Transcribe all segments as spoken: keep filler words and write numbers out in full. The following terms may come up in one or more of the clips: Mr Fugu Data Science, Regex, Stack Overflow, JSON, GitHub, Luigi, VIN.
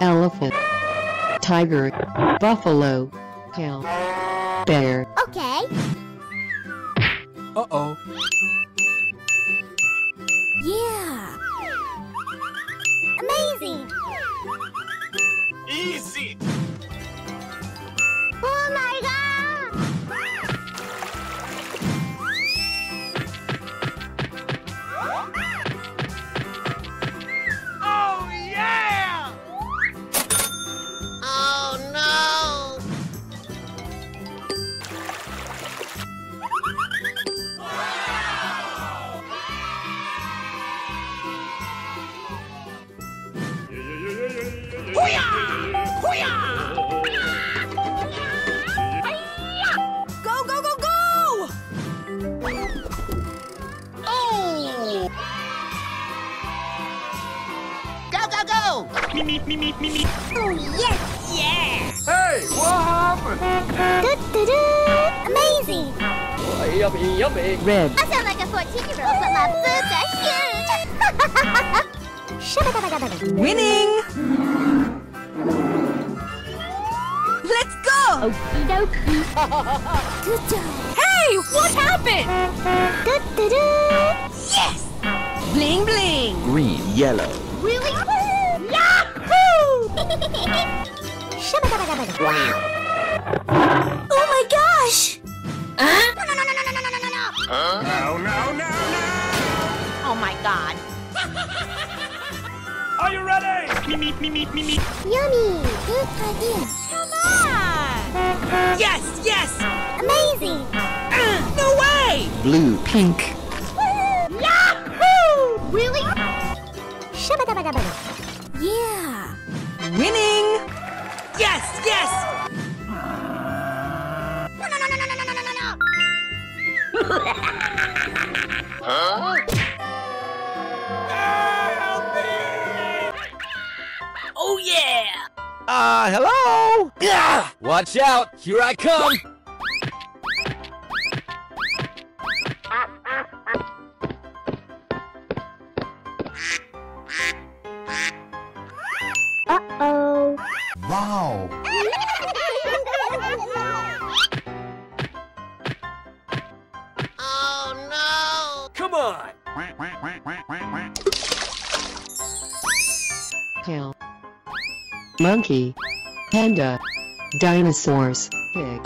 elephant, tiger, buffalo, cow, bear. Okay. Uh-oh. Yeah. Amazing. Easy. Oh my God. Oh yeah. Oh no. Hoo-yah! Hoo-yah! Me, me, me, me, me, me. Oh, yes! Yeah! Hey, what happened? Da, da, da. Amazing! Oh, yummy, yummy! Red. I sound like a fourteen-year-old, but my boobs are huge! Winning! Let's go! Okie dokie. Good job! Hey, what happened? Da, da, da. Yes! Bling, bling! Green, yellow. Really? Wow! Oh my gosh! Huh? No, no, no, no, no, no, no, no, no! Huh? No, no, no, no! Oh my God! Are you ready? Me, me, me, me, me, me! Yummy! Good idea! Come on! Yes, yes! Amazing! Uh, no way! Blue, pink. Woohoo! Yahoo! Really? Yeah! Winning! Yes, yes! No, no, no, no, no, no, no, no, no! Huh? Help me! Oh, yeah! Uh, hello? Gah! Watch out! Here I come! Uh-oh. Wow. Oh no. Come on. Cow. Monkey. Panda. Dinosaurs. Pig.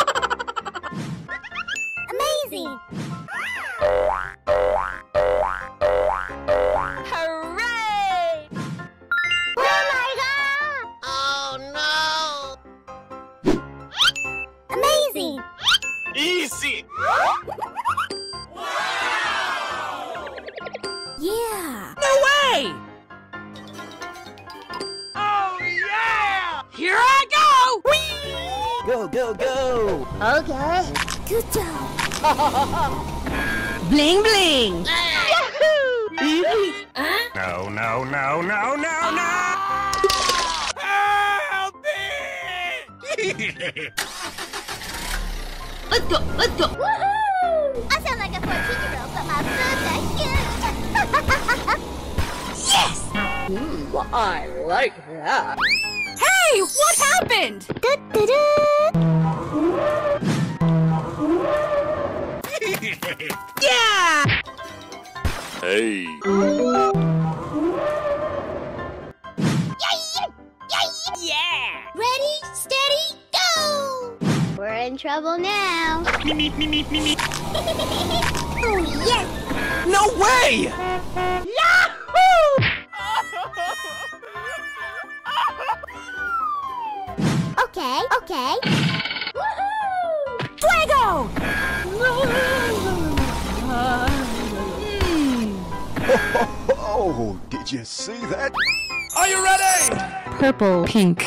Amazing. Easy! Wow! Yeah! No way! Oh yeah! Here I go! Whee! Go, go, go! Okay. Good job! Bling, bling! Yahoo! Easy! Huh? No, no, no, no, no, no! Help me! Let's go! Let's go! Woohoo! I sound like a fourteen-year-old, but my boobs are huge! Yes! Ooh, I like that! Hey! What happened? Da, da, da. Yeah! Hey! Yeah! Yeah! Ready? Steady? We're in trouble now. Me, me, me, me, me, me. Oh, yes! No way! Yahoo! Okay, okay. Woohoo! Fuego! mm. Oh, did you see that? Are you ready? Purple, pink.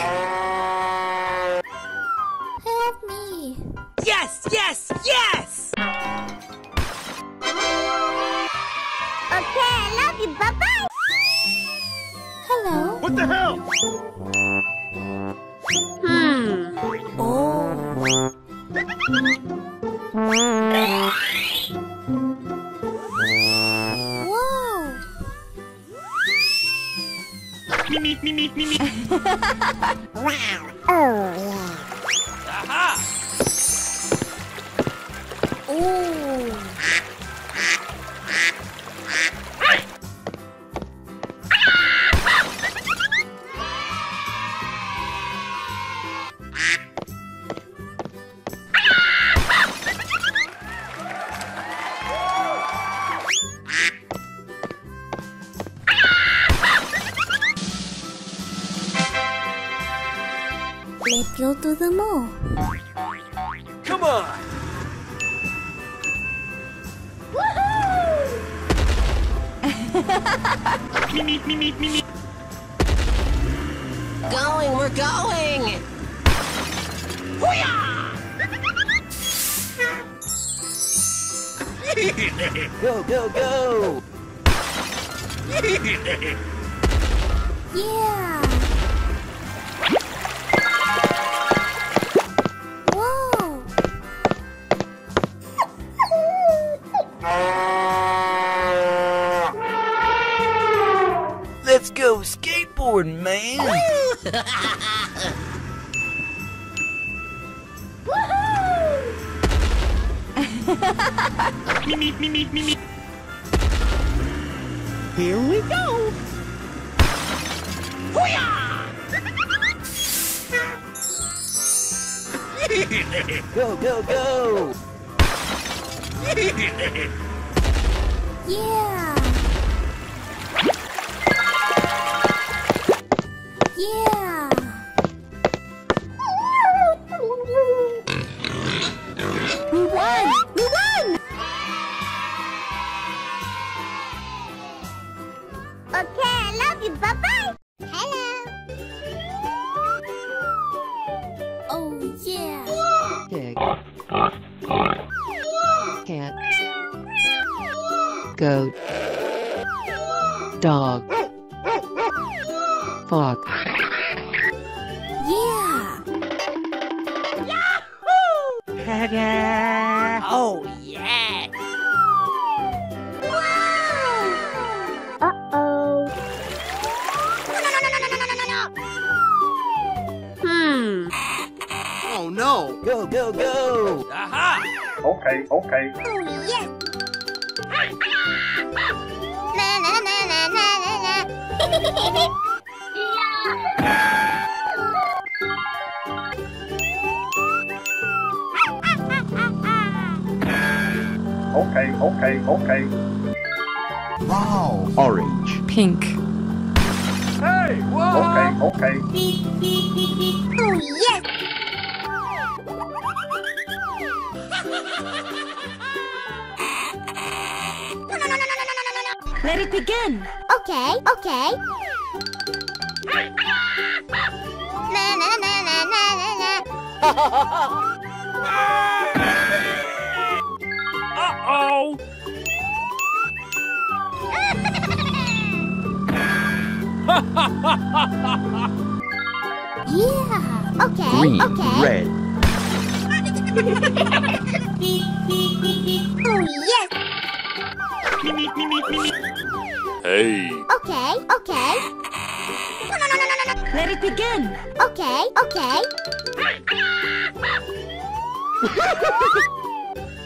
Yes, yes, yes! Okay, I love you, bye-bye! Hello? What the hell? Hmm... Oh... Whoa! Me, me, me, me! me, me, me. Wow. Oh, yeah. Aha! Ooh. Let's go to the mall. Come on! Woohoo! me, me, me, me, me. Going, we're going! Hoo-yah! Go, go, go! Yeah! Let's go skateboarding, man! Woohoo! me, me, me, me, me. Here we go! Hoo-yah! Go, go, go! Yeah! Yeah! We won! We won! Okay, I love you. Bye-bye! Hello! Oh, yeah! Pig. Cat. Goat. Dog. Fox. Yeah! Yahoo! Ta-da! Oh, yeah! Wow! Uh-oh. No, no, no, no, no, no, no, no, no! Hmm. Oh, no! Go, go, go! Aha! Okay, okay. Oh, yeah! Na, na, na, na, na, na, na! Yahoo! Okay, okay, okay. Wow! Orange. Pink. Hey! Whoa! Okay, okay. Oh, yes! No, no, no, no, no, no, no, no! Let it begin! Okay, okay. Na, na, na, na, na, na, na. Uh-oh! Yeah! Okay, green, okay. Red. Oh, yes! Hey! Okay, okay. No, no, no, no, no, no. Let it begin! Okay, okay.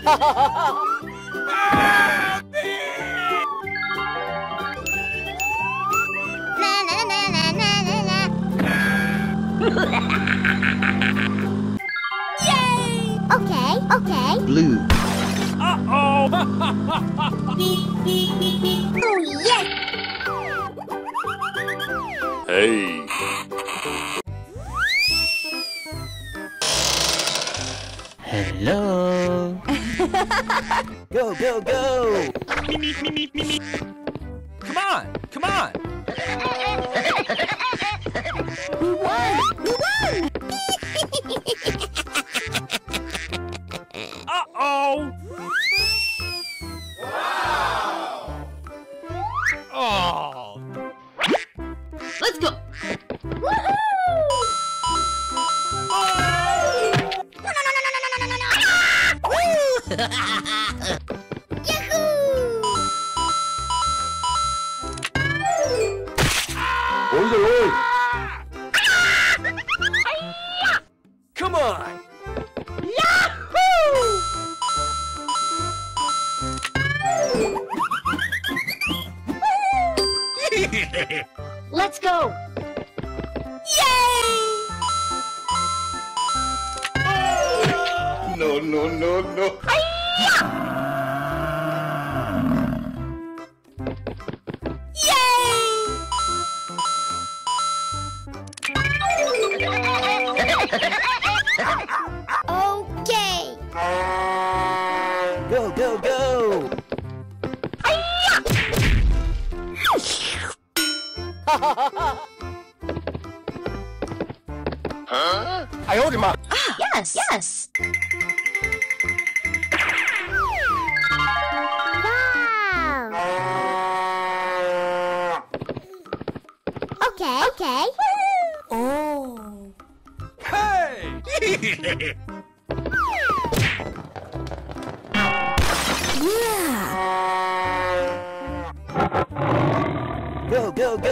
Ah, na, na, na, na, na, na. Yay! Okay, okay. Blue. Uh-oh! Oh, yes! Hey! Hello! Go, go, go! Me, me, me, me, me, me. Come on, come on! We won! We won! Uh-oh! Wow! Oh! Let's go! Woohoo! Oh! No, no, no, no, no, no, no, no! Yahoo! Oi, oi! no, no, no, no. Huh? I hold him up. Ah, yes, yes. Wow. Okay, okay. Oh. Hey. Yeah. Go, go, go.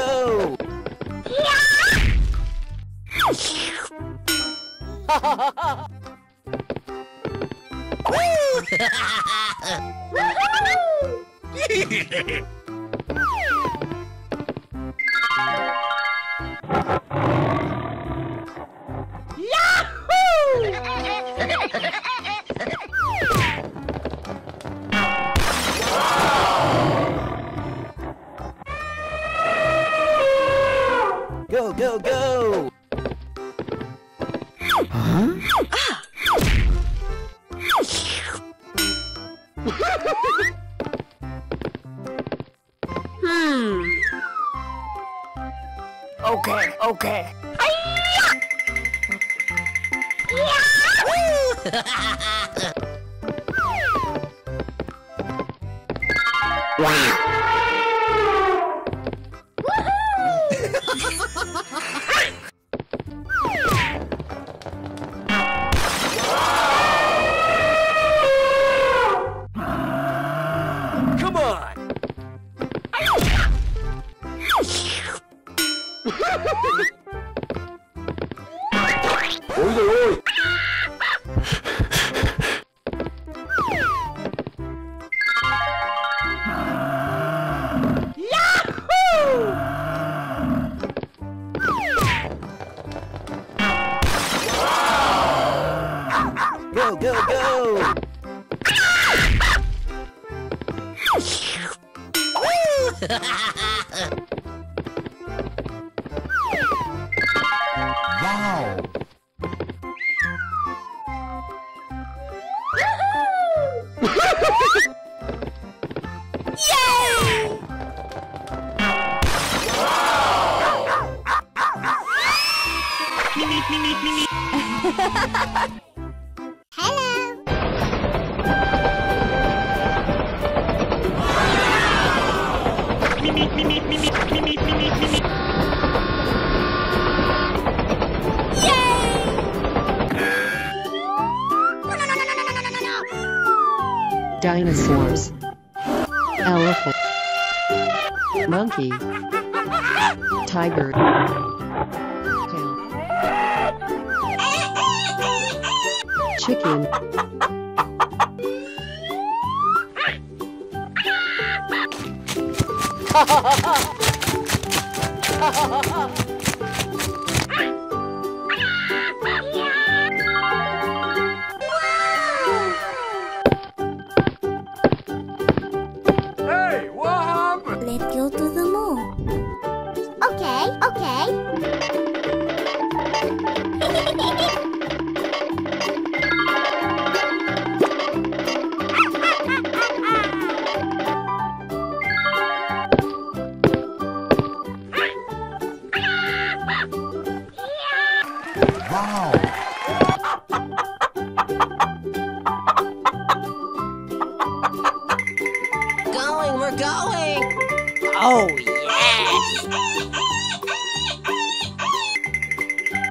Go, go, go. Okay, okay. Wow. Yay! Wow. Hello. Meep, meep, meep, meep, meep, meep, meep, meep. Dinosaurs, elephant, monkey, tiger, chicken, oh, yeah!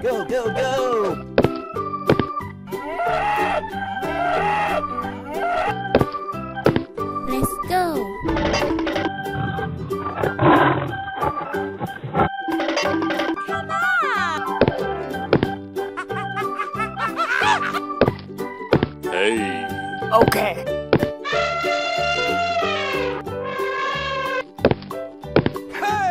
Go, go, go! Let's go! Come on! Hey! Okay! Huh?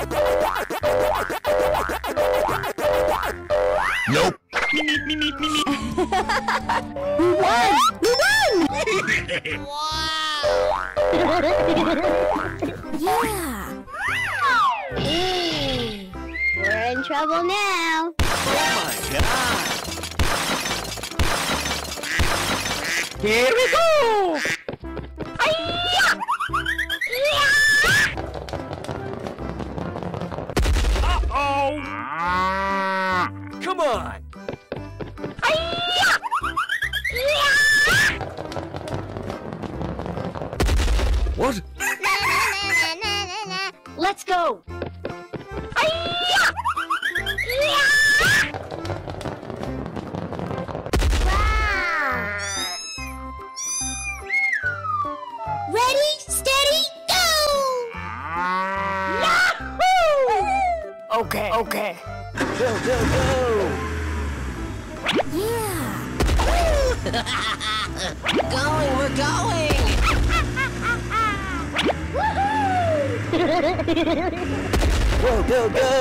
Nope. We won! We won! Wow! Yeah! Hey, we're in trouble now. Oh my God! Here we go! Uh-oh! Ah. Come on! What? Let's go! Ready, steady, go! Yahoo! Okay, okay. Go, go, go! Yeah! Going, we're going! Go, go, go!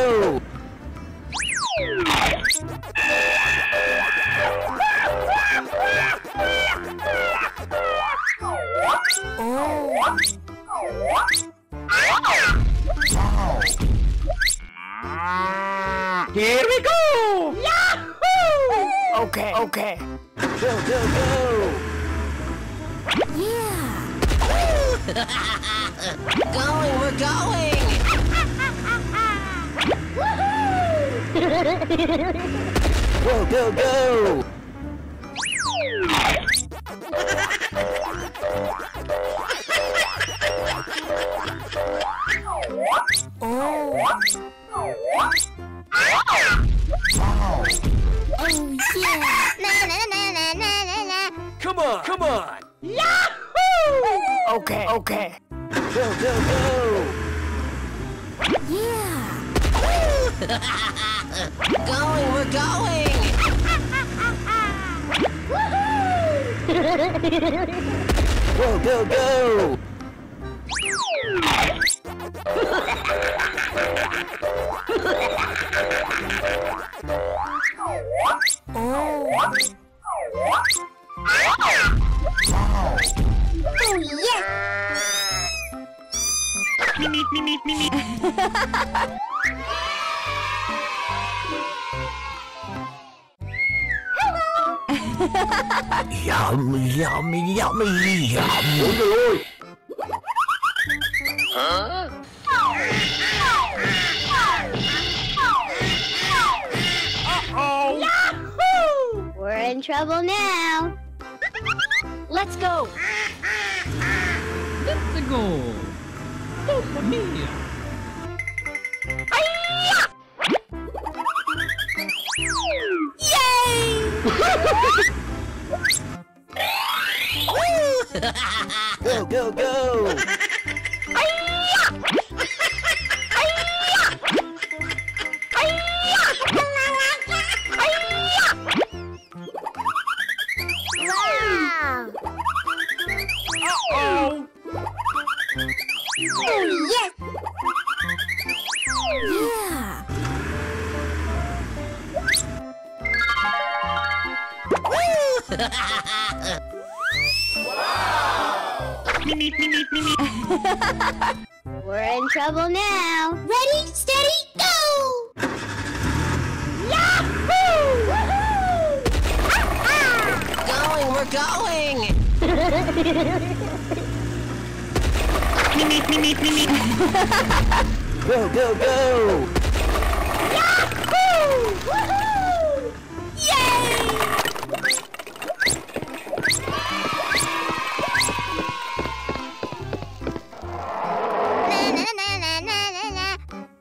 Oh. Here we go! Yahoo! Okay, okay. Go, go, go! Yeah! Going, we're going! Go, go, go! Oh! Oh, yeah! Na, na, na, na, na, na. Come on, come on! Yahoo! Okay, okay. Go, go, go! Yeah! Going, we're going! Go, go, go! Oh! Oh, yeah! Me, me, me, me, me, me. Hello! Yum, yum, yum, yum. Oh, huh? Uh-oh! Yahoo! We're in trouble now. Let's go! Let's go! Go for me! Yay! Go, go, go! We're in trouble now. Ready, steady, go! Yahoo! Woohoo! Going, we're going! Go, go, go! Yahoo! Woohoo! Yay!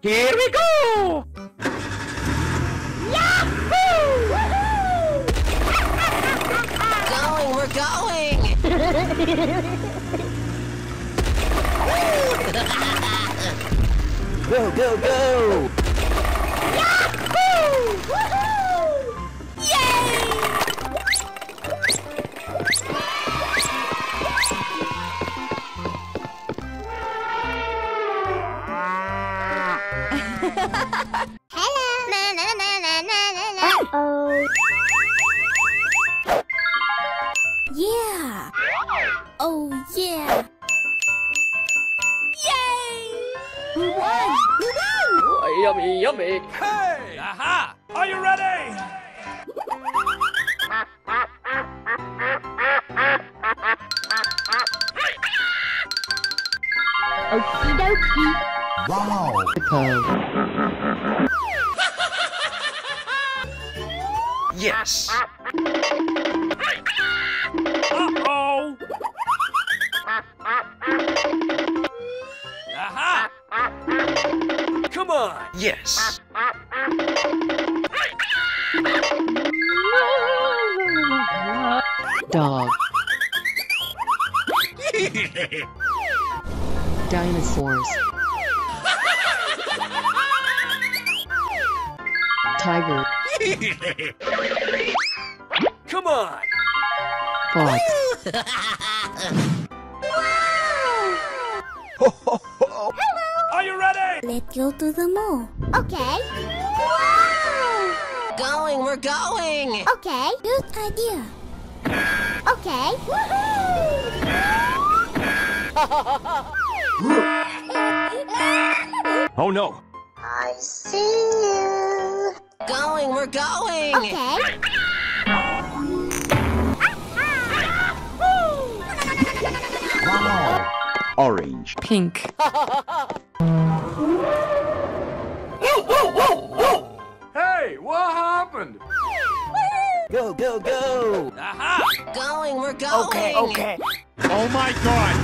Here we go! Yahoo! Woohoo! Going, we're going! Go, go, go! Yahoo! Woohoo! Yay! Hello. Na na na na na na na. Uh oh. Yeah. Oh yeah. Yay! We won! We won! Oh, yummy, yummy. Hey! Aha! Are you ready? Okie dokie. Wow. Yes. Uh-oh. Aha. Come on. Yes. Dog. Dinosaurs. Tiger. Come on. Fox. Hello. Are you ready? Let's go to the mall. Okay. Wow. Going, we're going. Okay. Good idea. Okay. Woohoo! Oh no! I see you. Going, we're going. Okay. Wow. Orange, pink. Hey, what happened? Go, go, go! Aha! Going, we're going. Okay, okay. Oh my God!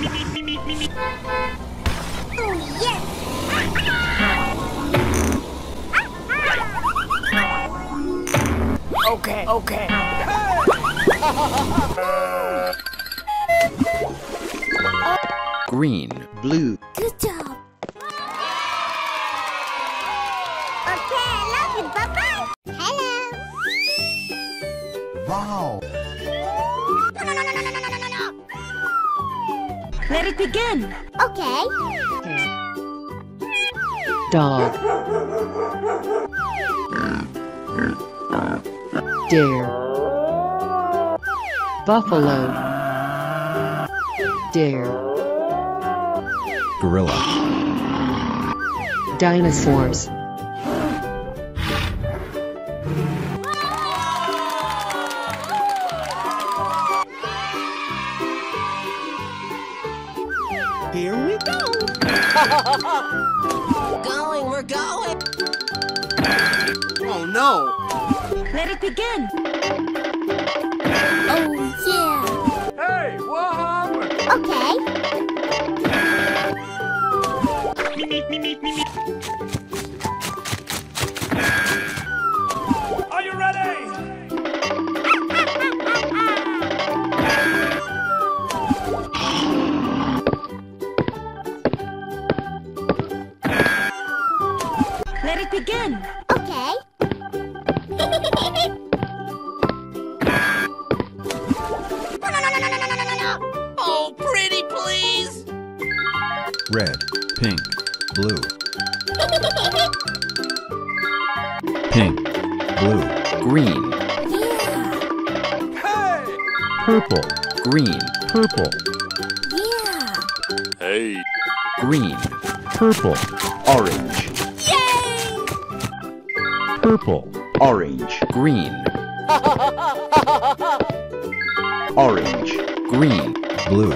Me, me, me, me, me. Oh, yes! Okay, okay. Green, blue. Good job. Okay, I love you. Bye-bye. Hello. Wow. Let it begin. Okay. Dog. Dare. Buffalo. Dare. Gorilla. Dinosaurs. Here we go! Going, we're going! Oh no! Let it begin! Oh yeah! Hey, what happened? Okay! Are you ready? Let it begin. Okay. Oh, pretty, please. Red, pink, blue. Pink, blue, green. Yeah. Hey. Purple, green, purple. Yeah. Hey. Green, purple, orange. Purple, orange, green. Orange, green, blue.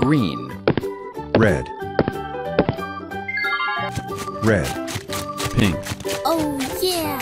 Green, red. Red, pink. Oh yeah.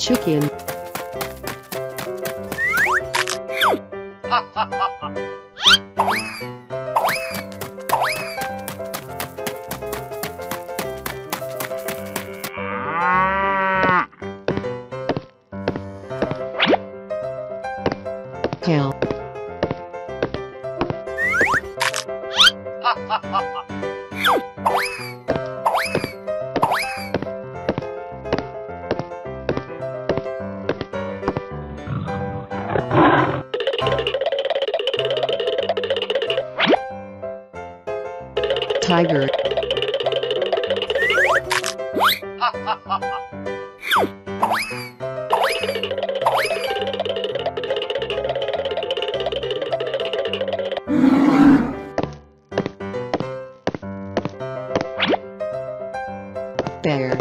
Chicken. Tiger. Bear.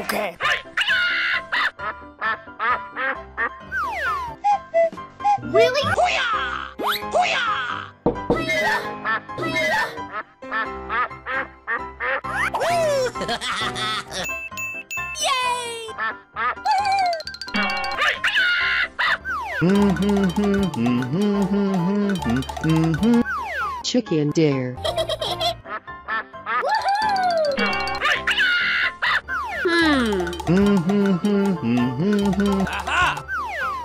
Okay. Really? Hoo-yah! Hoo-yah! Yay! Chicken dare.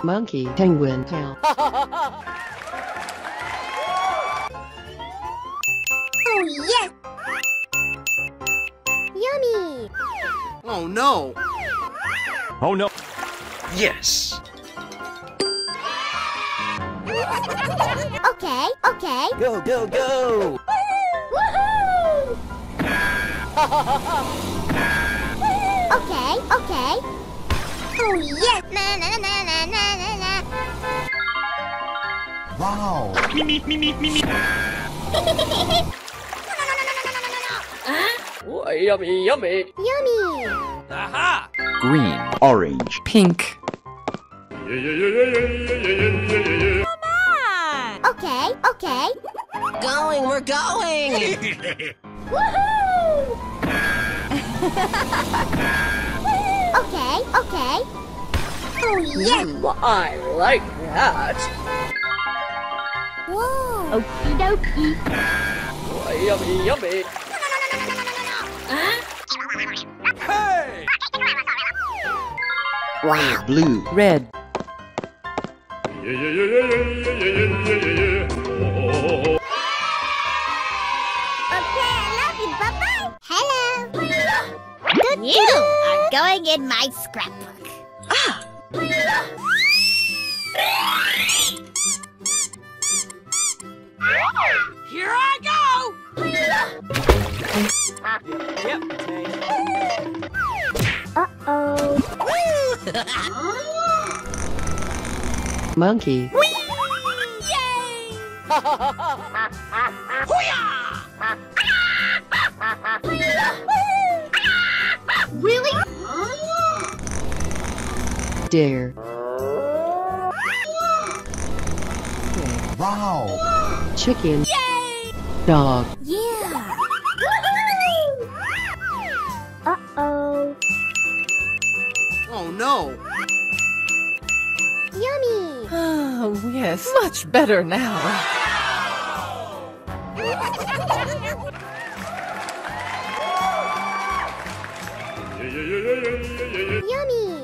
Monkey penguin tail. Oh yes! Yummy! Oh no! Oh no! Yes! Okay, okay. Go, go, go! Woohoo! Woohoo! Okay, okay. Oh yes! Na na na na na na na. Wow! Me me me me me me. No no no no no no no no. Huh? Oh, yummy yummy. Yummy. Aha! Green, orange, pink. Come on! Okay, okay. Going, we're going. Woohoo! Okay, okay. Oh, yeah! Mm, I like that! Whoa! Okie dokie! Oh, yummy, yummy! No, no, no, no, no, no, no, no, no! Huh? Hey! Wow! Blue! Red! Yeah, yeah, yeah, yeah, yeah, yeah, yeah, yeah, yeah, oh, oh, oh. Okay, I love you! Bye-bye! Hello! Good you are going in my scrapbook! Ah! Here I go! Yep. Uh-oh. Monkey. Whee! Yay! Hoo-yah! Really? Dare. Wow. Chicken. Yay. Dog. Yeah. Uh-oh. Oh no. Yummy. Oh yes. Much better now. Yummy.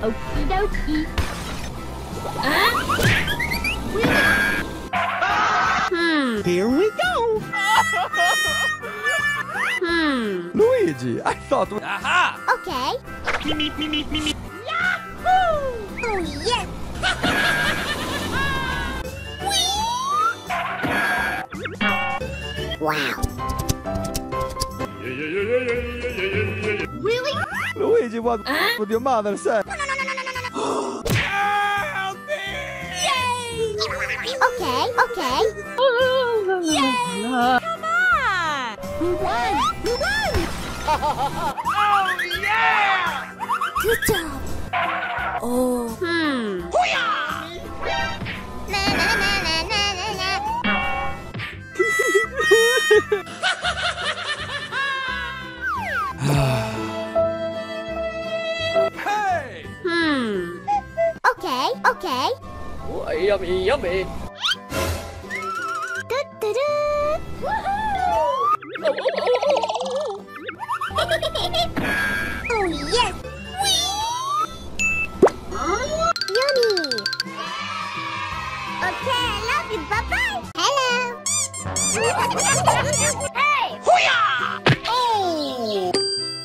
Okie dokie. Huh? Hmm. Here we go. Hmm. Luigi, I thought. We Aha. Okay. Me meep me meep me meep. Yahoo! Oh yes. Wow. Really? Luigi, what uh? would your mother say? No, no, no, no, no, no, no. Yay! Okay, okay. Yay! Come on! We won! We won! Oh, yeah! Good job! Oh. Hmm. Na, na, na, na, na, na, na. Hey! Hmm. Okay, okay. Oh, yummy, yummy. Da, da, da. Woohoo! Oh, oh, oh, oh. Oh yes! Whee! Oh, yummy! Okay, I love you. Bye bye. Hello. Hey! Hoo-yah!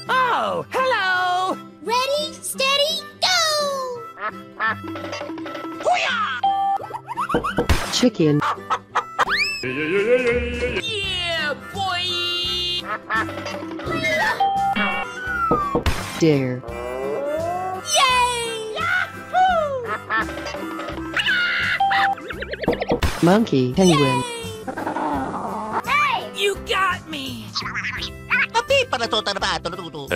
Oh, hello! Ready, steady, go! Chicken. Yeah, boy! Dare. Yay! Yahoo! Monkey, penguin. Hey! You got me! Hey! No, no, no, no, no, no,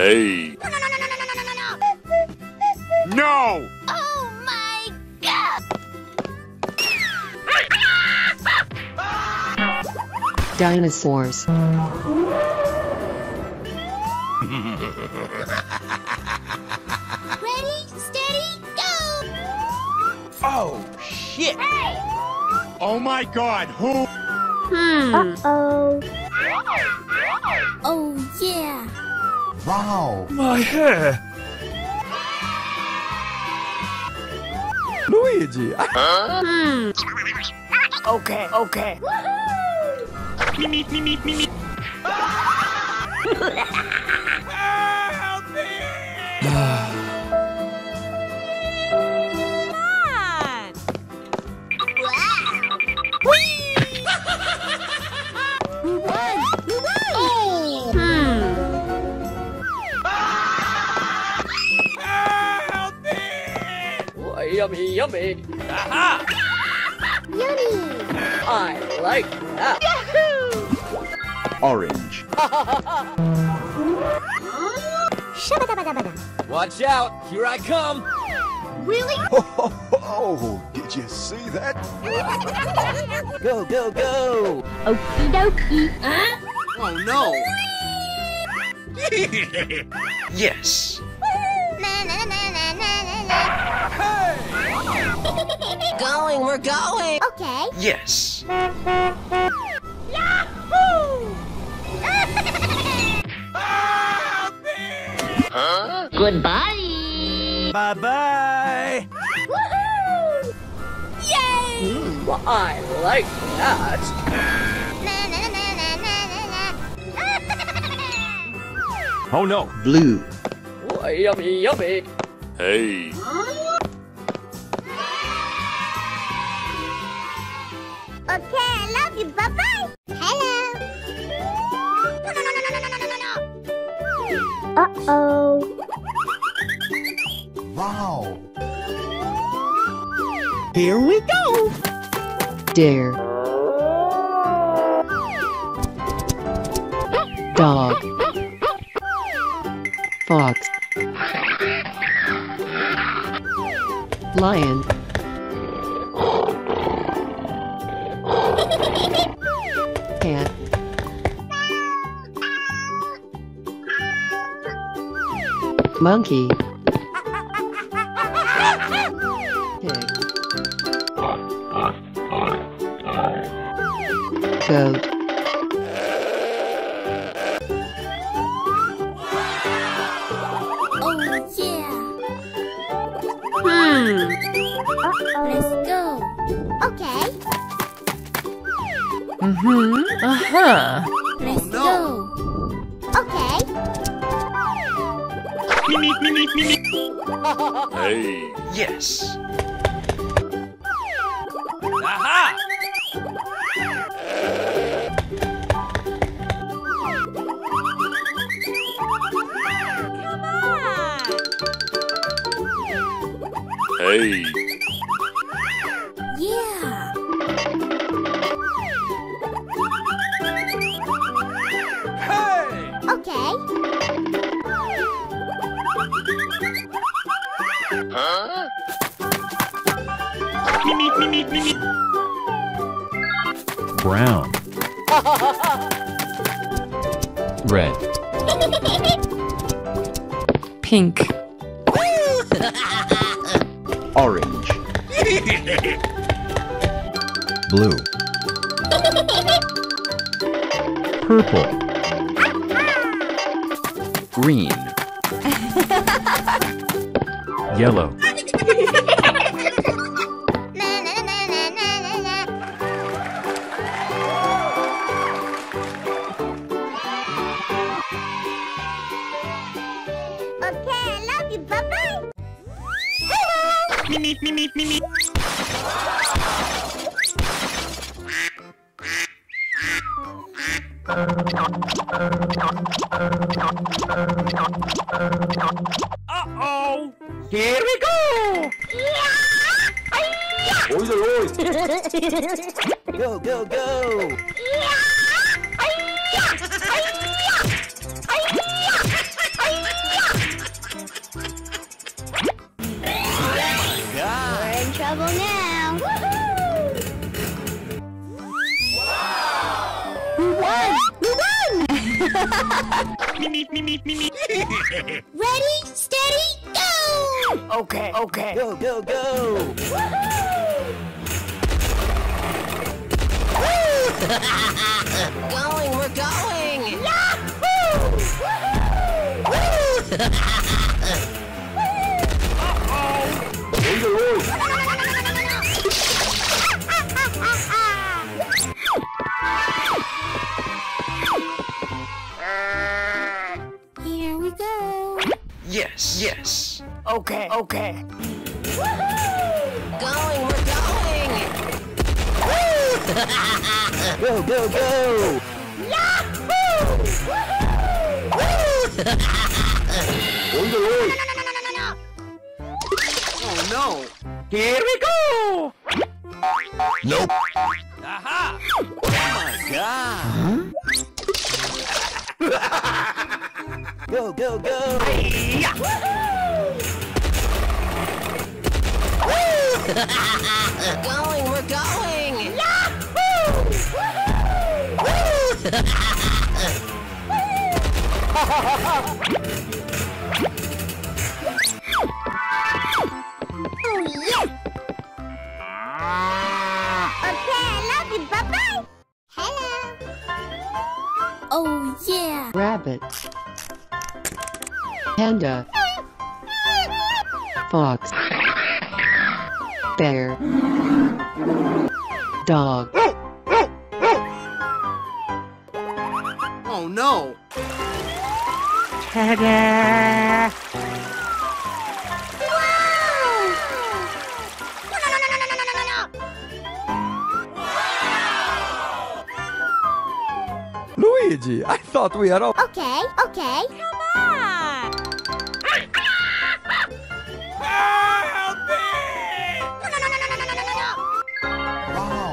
no, no! Oh my god! Dinosaurs. Ready, steady, go! Oh shit! Hey! Oh my god, who? Hmm. Uh-oh. Oh, yeah. Wow. My hair. Luigi. Huh? Hmm. Okay, okay. Woohoo! Me, meet, me, meet, me, meet. Help me! Come on! Wow! Whee! We won! We won! Yummy, yummy! Aha! Yummy! I like that! Yahoo! Orange. Watch out! Here I come! Really? Oh, oh, oh. Did you see that? Go, go, go! Okie dokie! Huh? Oh no! Yes. Hey. Going, we're going. Okay. Yes. Yahoo! Huh? Goodbye. Bye bye. Woohoo! Yay! Mm, well, I like that. Oh no, blue. Oh, yummy, yummy. Hey. Okay, I love you. Bye bye. Hello. No, no, no, no, no, no, no, no, no. Uh oh. Wow. Here we go. Dare. Dog. Fox. Lion. Cat. Monkey. Pig. Goat. Mm-hmm. Uh-huh. Let's oh, no. go. Okay. Meep, meep, meep, meep, meep. Hey. Yes. Aha! Come on! Hey. Brown. Red. Pink. Orange. Blue. Purple. Green. Yellow. Uh-oh! Here we go! Yeah. Boys are always. Go, go, go! Yeah. Oh my God. We're in trouble now! Woohoo! Wow! We won! We won! Me, me, me, me, me. Ready, steady, go! Okay, okay. Go, go, go! Woohoo! Going, we're going! Yahoo! Woohoo! Uh-oh! In the room! Yes, yes. Okay, okay. Woohoo! Going, we're going! Woo! Go, go, go! Yahoo! Woohoo! Woo! On the way! No, no, no, no, no, no! Oh no! Here we go! Nope! Aha! Oh my God! Huh? Go, go, go! Hi-ya! Woohoo! Woo! Going, we're going! Yahoo! Woohoo! Woo! Woo! Rabbit, Panda, Fox, Bear, Dog. Oh no! Ta-da! Luigi, I thought we are all... Okay, okay. Come on! Help me! No, no, no, no, no, no, no, no, no! Wow!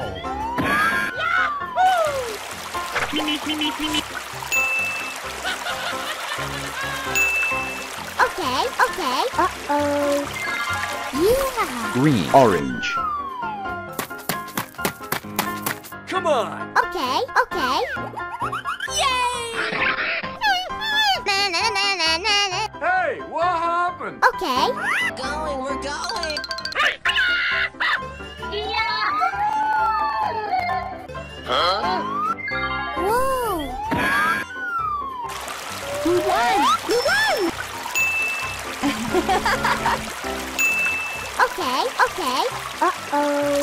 Yahoo! Mimi, mimi, mimi! Okay, okay. Uh-oh. Yeah! Green. Orange. Come on! Okay, okay. Hey, what happened? Okay. We're going, we're going. Huh? Whoa. We won! We won! Okay, okay. Uh-oh.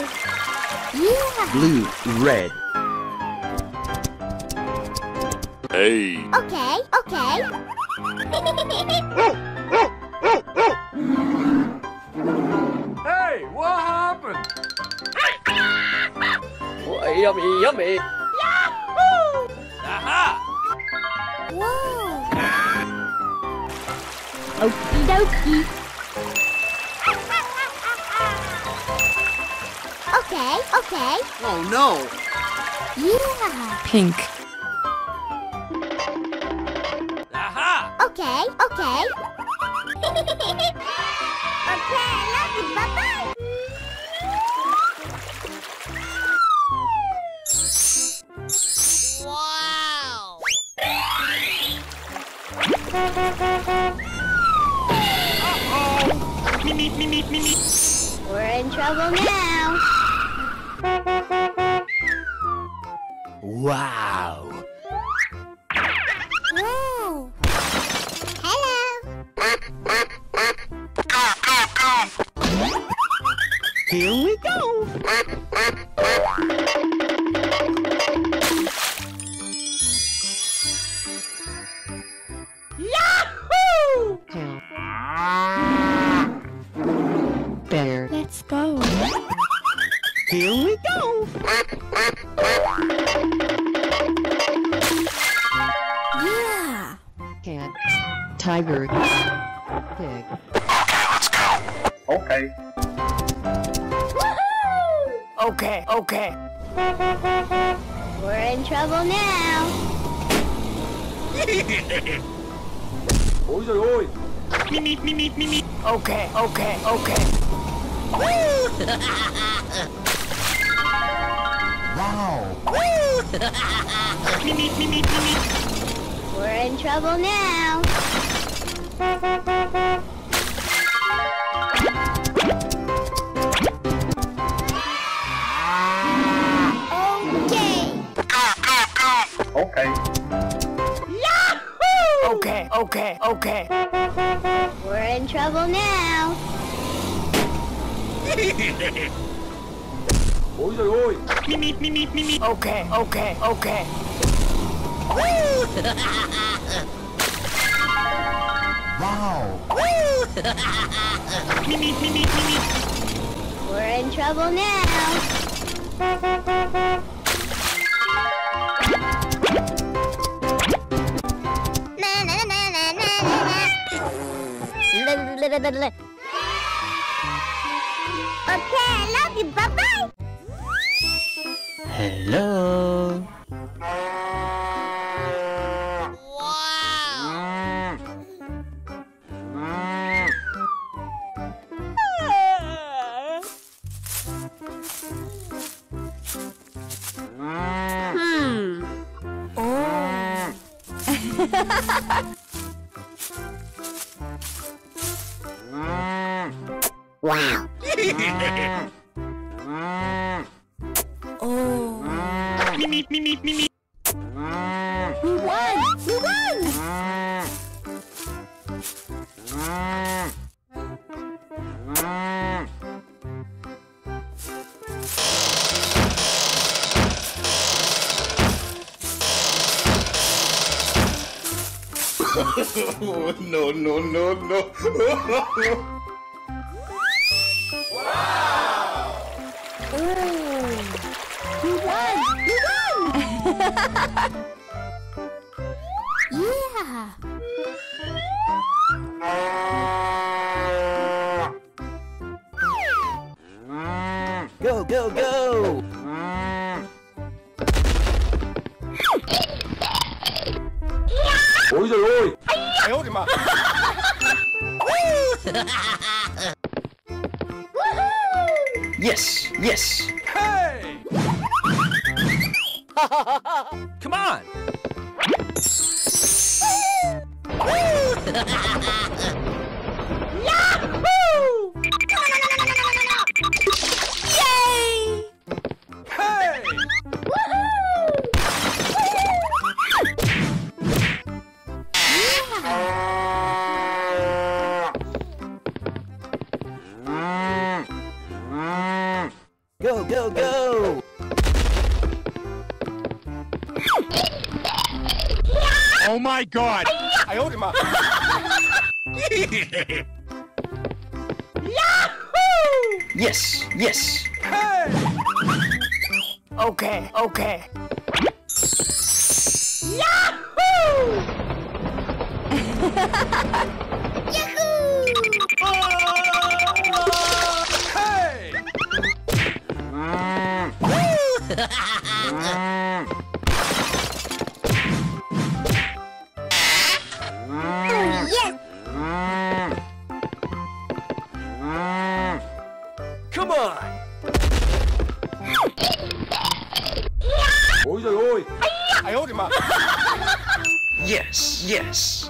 Yeah. Blue, red. Hey. Okay, okay. Hey, what happened? Oh, yummy, yummy. Yahoo! Aha! Whoa. Okie dokie. Okay, okay. Oh no. Yeah. Pink. Okay, okay. Okay, love you, bye-bye. Wow. Uh-oh. Mimi, mimi, mimi. We're in trouble now. Wow. Here we go! Yahoo! Bear. Let's go! Here we go! Yeah! Cat. Tiger. Pig. Okay, let's go! Okay. Okay, okay. We're in trouble now. Oi, oi, oi. Mimi, mimi, mimi. Okay, okay, okay. Wow. Mimi, mimi, mimi. We're in trouble now. Okay. Yahoo! Okay, okay, okay. We're in trouble now. Oi, oi, oi. Mimi, mimi, mimi. Okay, okay, okay. Woo! Wow. Woo! Mimi, mimi, mimi. We're in trouble now. Okay, I love you, bye-bye! Hello! Wow! Hmm... Oh! Wow. Oh. Mimi, mimi, mimi. We won! We won! Oh, no, no, no, no. Wow! Ooh. You won! You won! Yeah! Go, go, go! Ôi giời ơi! Éo thì mà! Yes! Yes! Hey! Come on! Yahoo! Yay! Hey! Go, go, go! Oh my god! I owed him up! Yahoo! Yes, yes! Hey! Okay, okay! Yahoo! Yahoo! Oh! Hey! Woo! Yes, yes.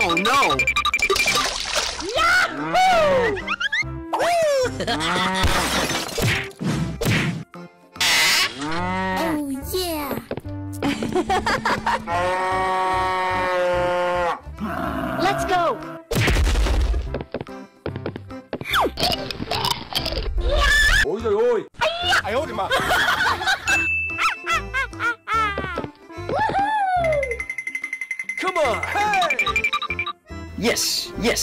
Oh no. Oh yeah. Let's go! Ôi giời ơi! Ai ơi mà! Come on! Hey! Yes! Yes!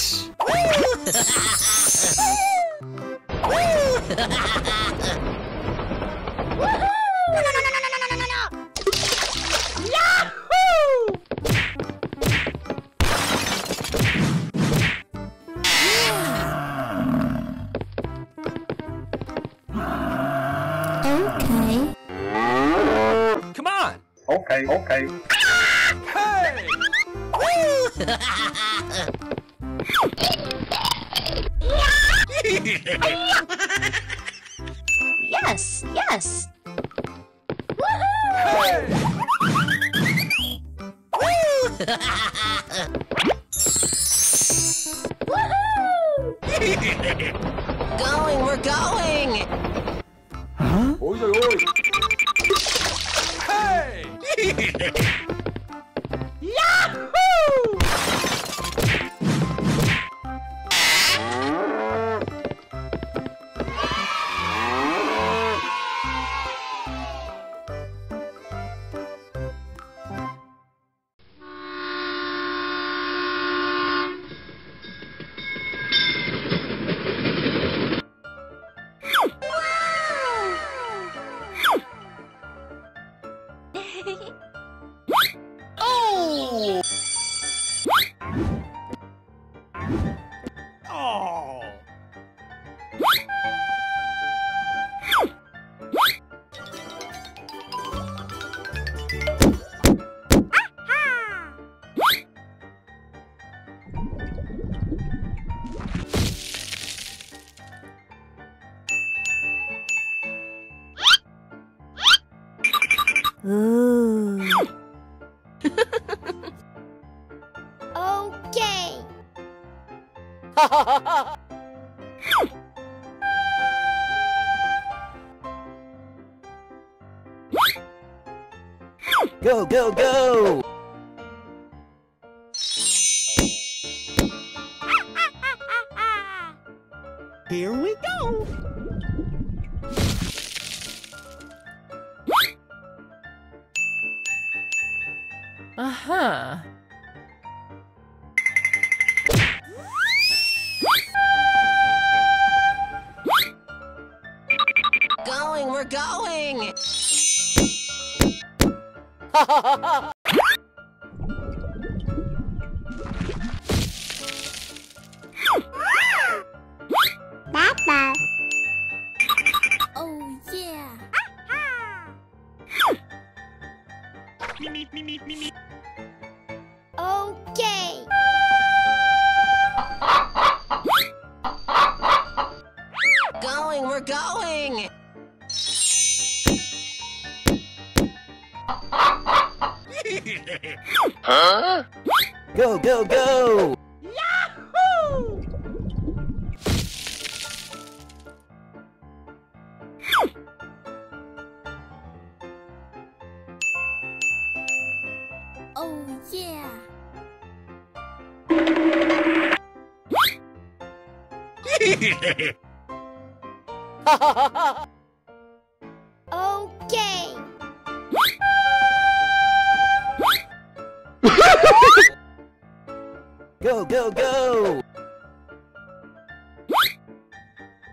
Okay, okay. Hey! Yes, yes. Hey! Going, we're going. Huh? Oi, oi, oi. Yahoo! Go, go, go! Uh-huh. Going, we're going! Huh? Go, go, go! Yahoo! Oh, yeah! Okay! Go, go, go!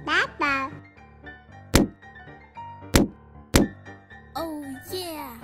Papa. Oh, yeah!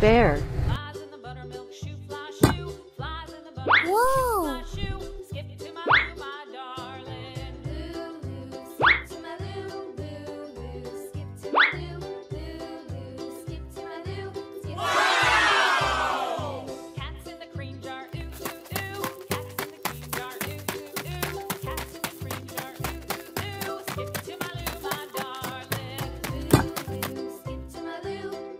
Bear. Flies in the buttermilk shoe, fly shoe, flies in the buttermilk shoe, fly shoe. Skip it to my loo, my darling. Loo, loo, skip to my loo, loo, loo, skip to my loo, loo, loo, skip to my loo, skip to my loo. Cats in the cream jar, ooh, ooh, ooh. Cats in the cream jar, ooh, ooh, ooh. Cats in the cream jar, ooh, ooh, ooh. Skip to my loo, my darling. Loo, loo, skip to my loo, loo, loo.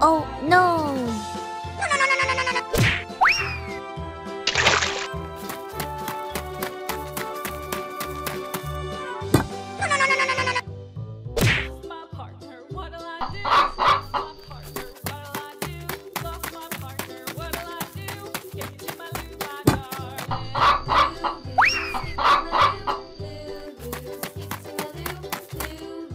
Oh no! No no no no no no no no! No no no no no no no! Lost my partner, what'll I do? Lost my partner, what'll I do? Lost my partner, what'll I do? Get to my loo, my darling. Loo, loo, skip to my loo, loo, loo, skip to my loo.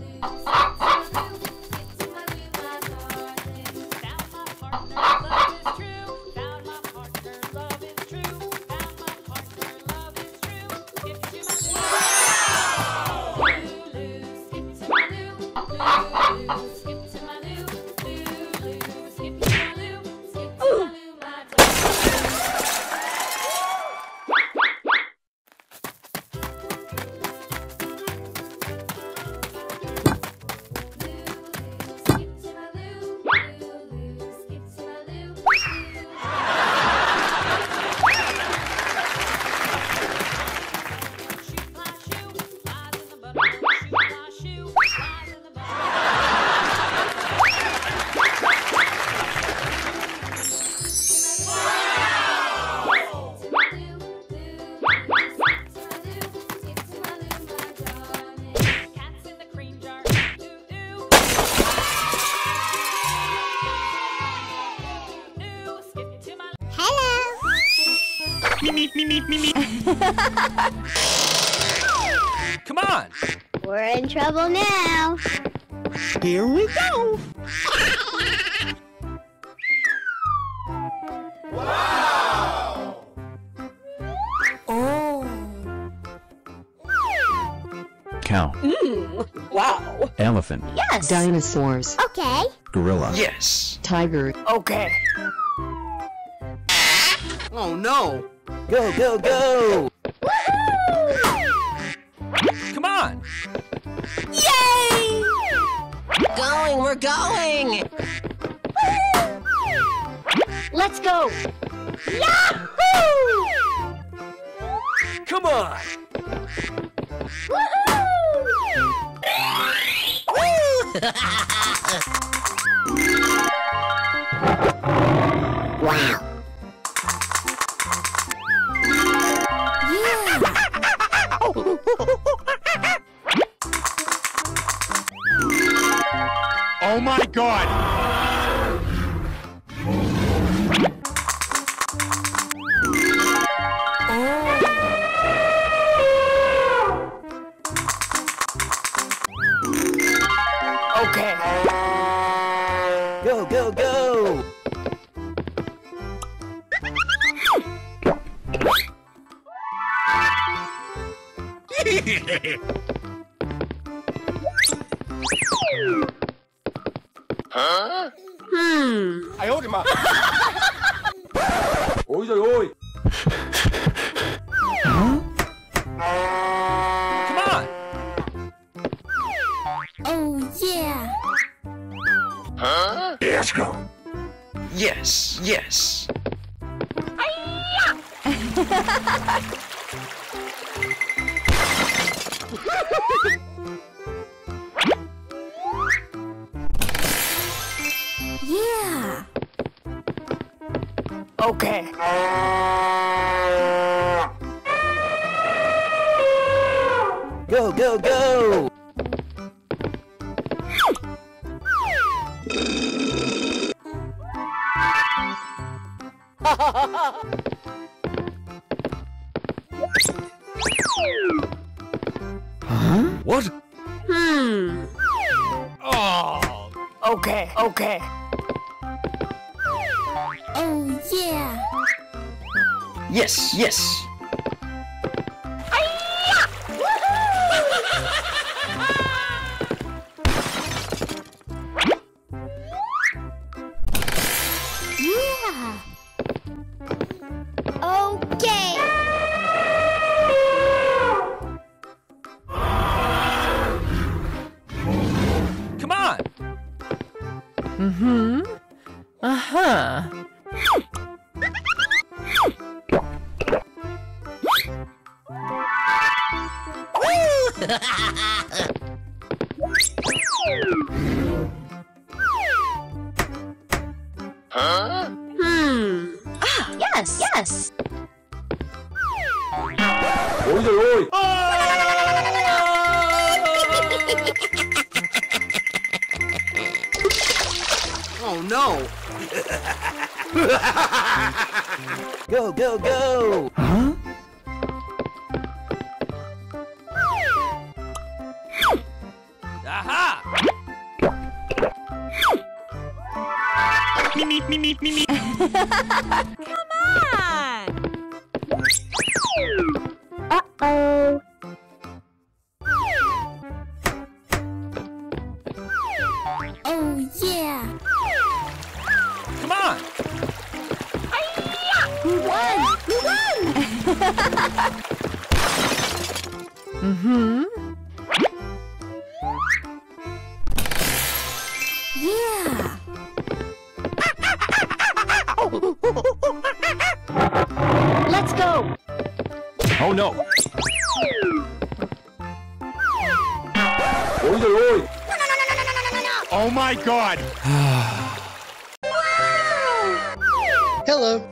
Come on! We're in trouble now. Here we go! Wow! Oh! Cow. Mm, wow! Elephant. Yes! Dinosaurs. Okay. Gorilla. Yes! Tiger. Okay. Oh no! Go, go, go! Woohoo! Come on! Yay! Going, we're going! Woohoo! Let's go! Yahoo! Come on! Woohoo! Wow! Oh my God! Oh. Okay. Go, go, go! Huh? Hmm. I hold him up. Oi, oi, oi. Come on. Oh, yeah. Huh? Let's go. Yes, yes. Yeah. Okay. Go, go, go. Huh? What? Hmm. Oh. Okay, okay. Oh, yeah. Yes, yes. Hi-ya! Woohoo! Yeah. Okay. Come on. Mm-hmm. Uh-huh. Huh? Hmm. Ah, yes, yes. Oi, oi, oi. Oh no. Go, go, go. Huh? Come on! Uh-oh! Oh, yeah! Come on! We won! We won! Mm-hmm. Yeah! Let's go! Oh no! Oi, oi, oi. No, no, no, no, no, no, no, no. Oh my God! Hello!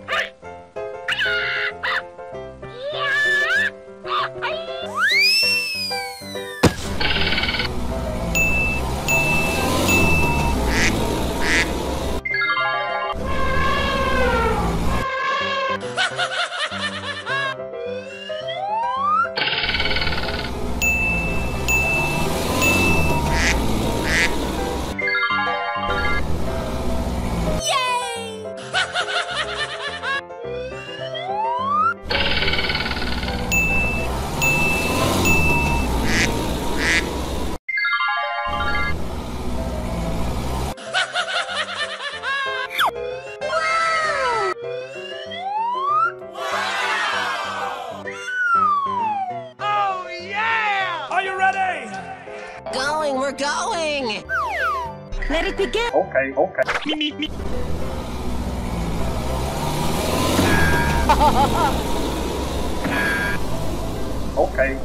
going! Let it begin! Okay, okay. Me, me, me. Okay. Wow.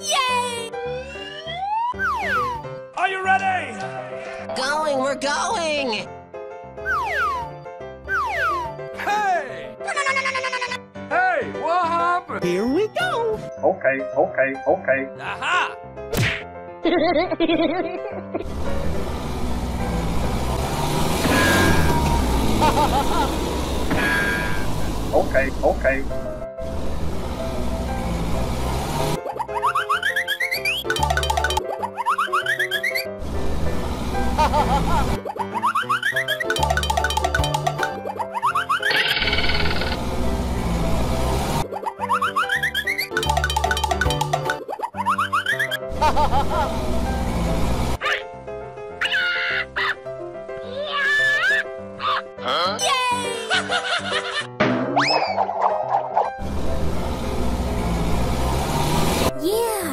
Yay! Are you ready? Going, we're going. Hey! Hey, what happened? Here we go. Okay, okay, okay. Aha! Okay, okay. Huh? Yay! Yeah!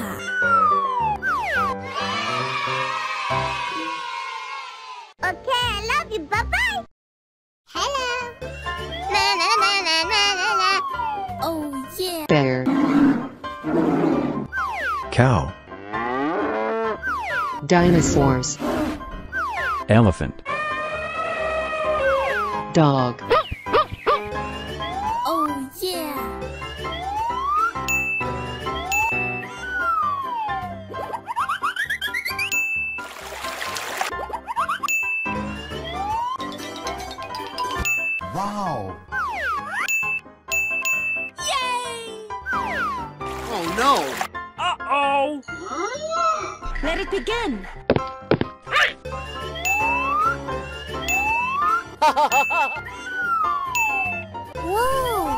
Okay, I love you. Bye-bye! Hello! Na na na na na na na. Oh, yeah! Bear. Cow. Dinosaurs. Elephant. Dog. Oh, yeah. Wow. Yay. Oh, no. Uh-oh. Huh? Let it begin. Whoa!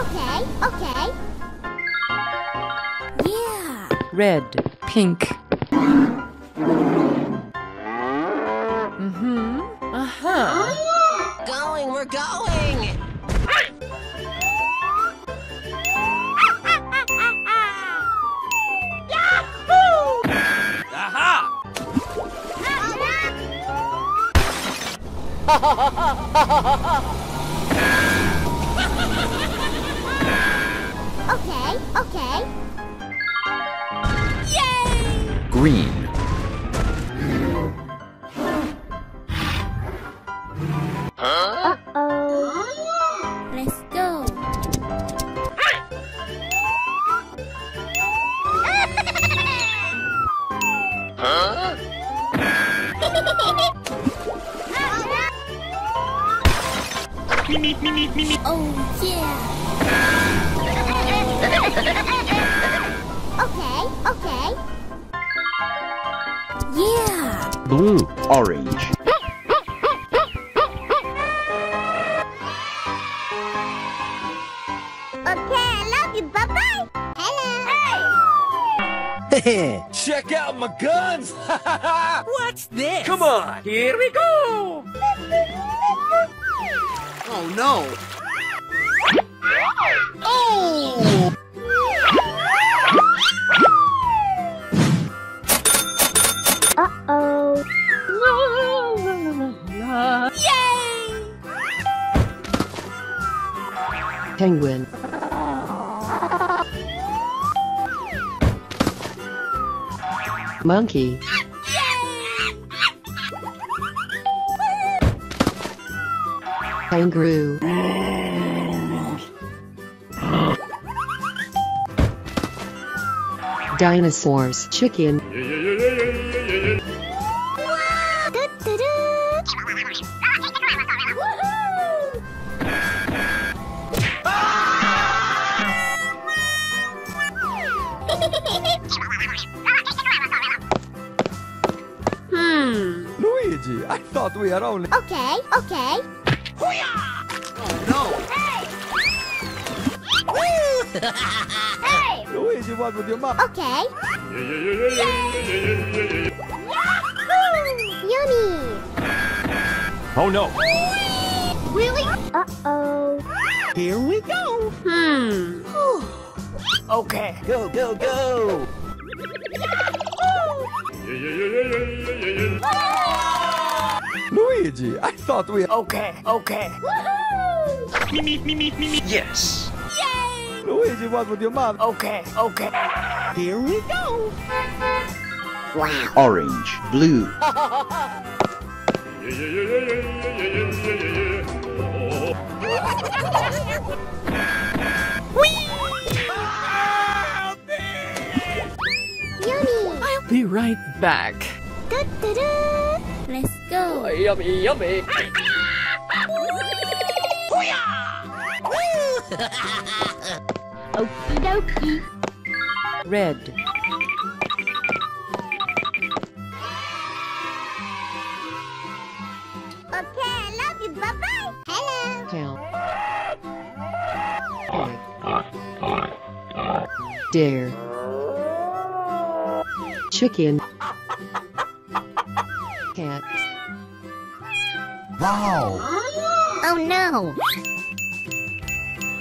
Okay, okay. Yeah. Red, pink. Mm-hmm. Uh-huh. Oh, yeah. Going, we're going. Okay, okay. Yay! Green. Huh? Uh-oh. Let's go. Huh? Me, me, me, me, me. Oh, yeah. Okay, okay. Yeah. Blue, orange. Okay, I love you. Bye-bye. Hello. Hey. Check out my guns. What's this? Come on. Here we go. Oh no! Oh! Uh oh! La, la, la, la. Yay! Penguin. Monkey. Kangaroo. Dinosaurs. Chicken. Thought we are only... Okay, okay. Oh, no! Hey! Hey! Luigi, what would you mom? Okay. Yay! Yahoo! Yummy! Oh, no. Really? Uh-oh. Here we go. Hmm. Okay. Go, go, go. Luigi, I thought we... Okay, okay. Woohoo! Me, me, me, me, me, me. Yes. Yay! Luigi, what would your mom? Okay, okay. Here we go. Wow. Orange, blue. Be right back. Da, da, da. Let's go. Oh, yummy, yummy. Okie dokie. Red. Okay, I love you. Bye bye. Hello. Count. Dare. Chicken. Cat. Wow. Oh no.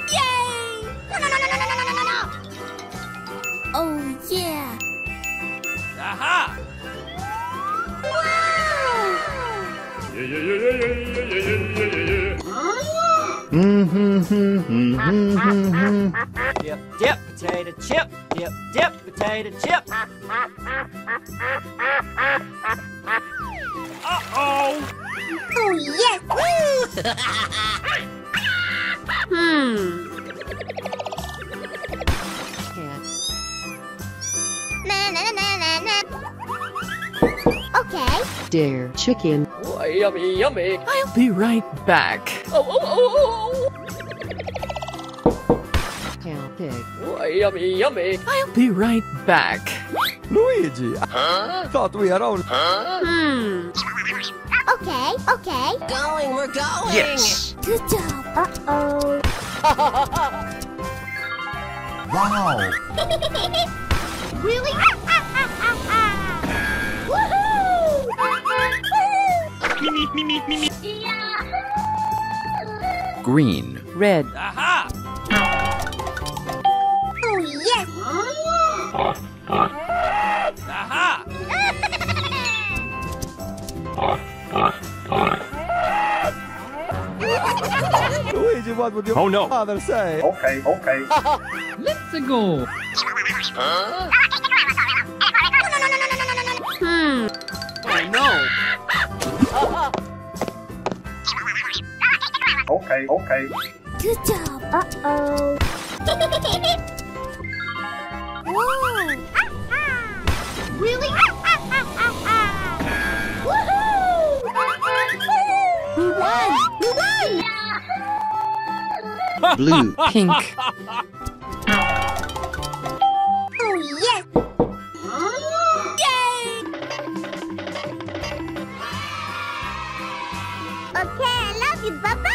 Yay! No, no, no, no, no, no, no, no. Oh yeah. Aha! Wow! Yeah, yeah, yeah, yeah, yeah, yeah, yeah, yeah. Mm-hmm, mm-hmm, mm-hmm. Dip, dip, potato chip. Dip, dip, potato chip. Uh-oh! Oh, yes! Hmm. Na, na, na, na, na. Okay. Dare chicken. Oh, yummy, yummy. I'll be right back. Oh, oh, oh, oh. Cow pig. Oh, yummy, yummy. I'll be right back. Luigi, I huh? thought we are on. Huh? Hmm. Okay, okay. Going, we're going. Yes. Good job. Uh-oh. Wow. Really? Woohoo! Me, me, me, me, me, me. Yeah. Green. Red. Aha! Oh, yes. Huh? Aha! Luigi, what would your oh, no. father say? Okay, okay. Let's go. Huh? Hmm. Oh no. Okay, okay. Good job. Uh oh. Really? Woohoo! We won! We won! Blue, pink. Oh yes! Yay! Okay, I love you. Bye bye.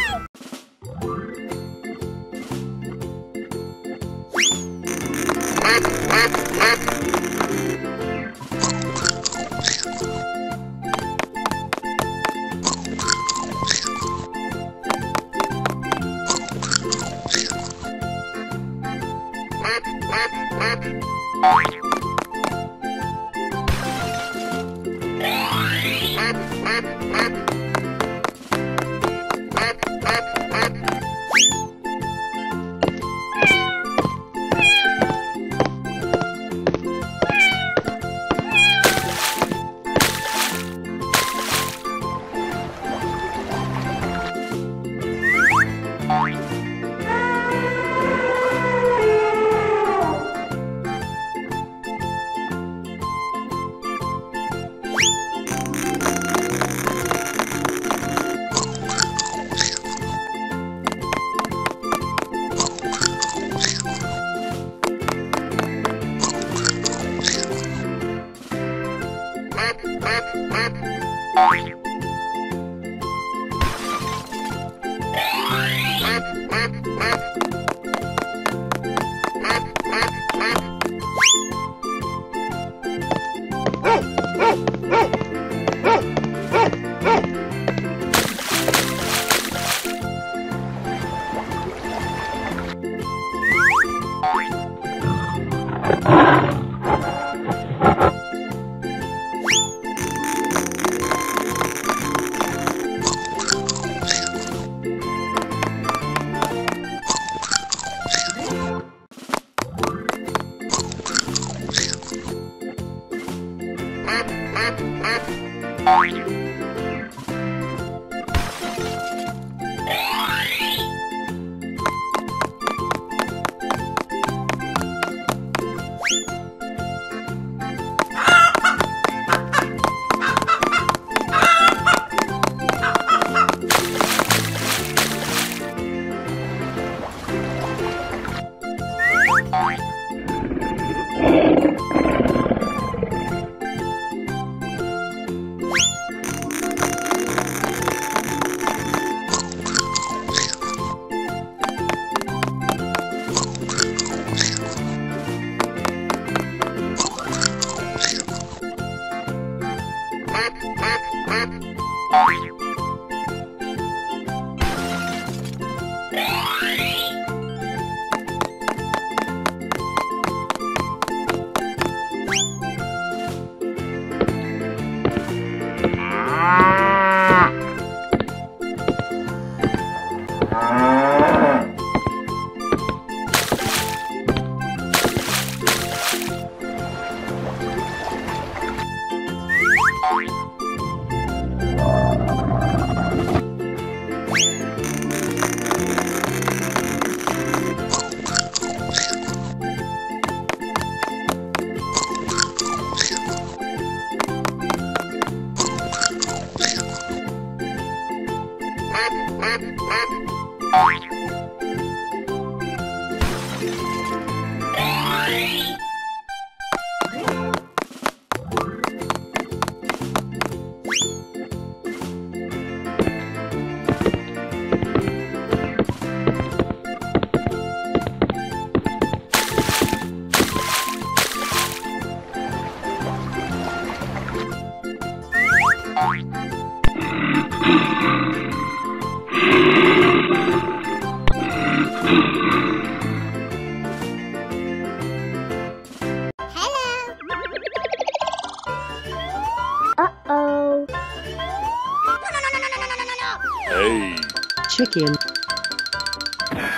Chicken.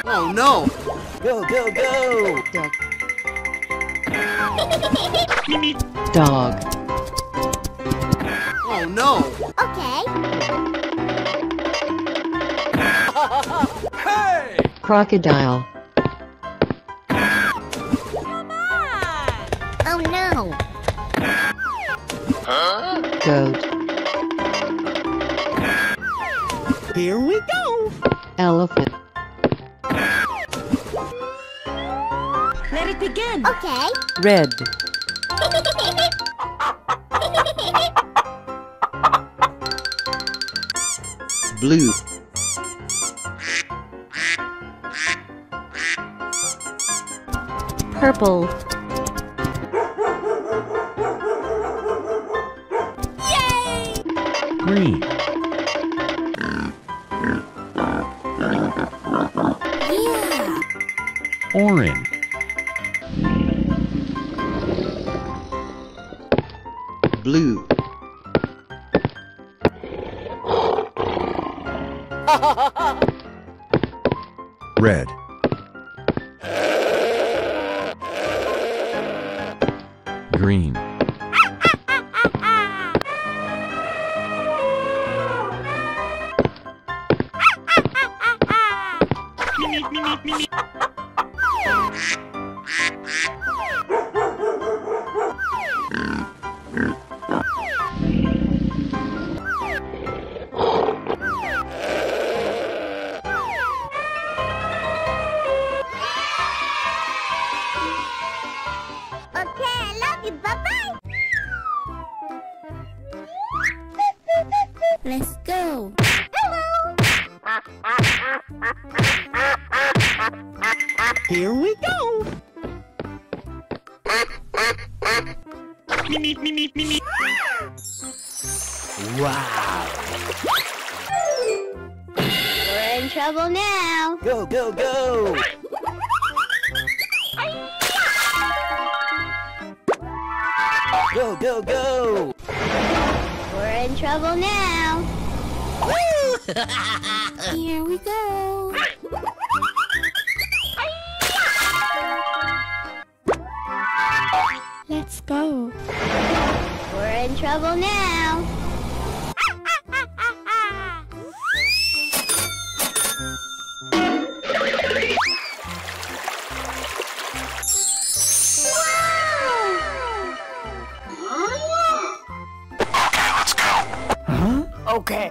Oh no! Go, go, go! Duck. Dog. Oh no! Okay. Hey! Crocodile. Come on! Oh no! Huh? Goat. Here we go! Elephant. Let it begin. Okay. Red. Blue. Purple. Yay! Green. Orange. Blue. Red. Green. Let's go! Hello! Here we go! Meep, meep, meep, meep, meep. Wow! We're in trouble now! Go, go, go! Go, go, go! We're in trouble now. Woo! Here we go. Let's go. We're in trouble now.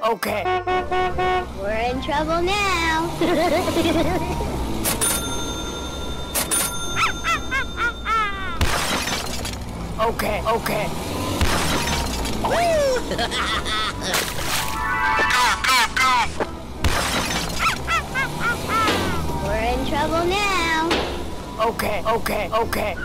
Okay, okay. We're in trouble now. Okay, okay. Woo! We're in trouble now. Okay, okay, okay.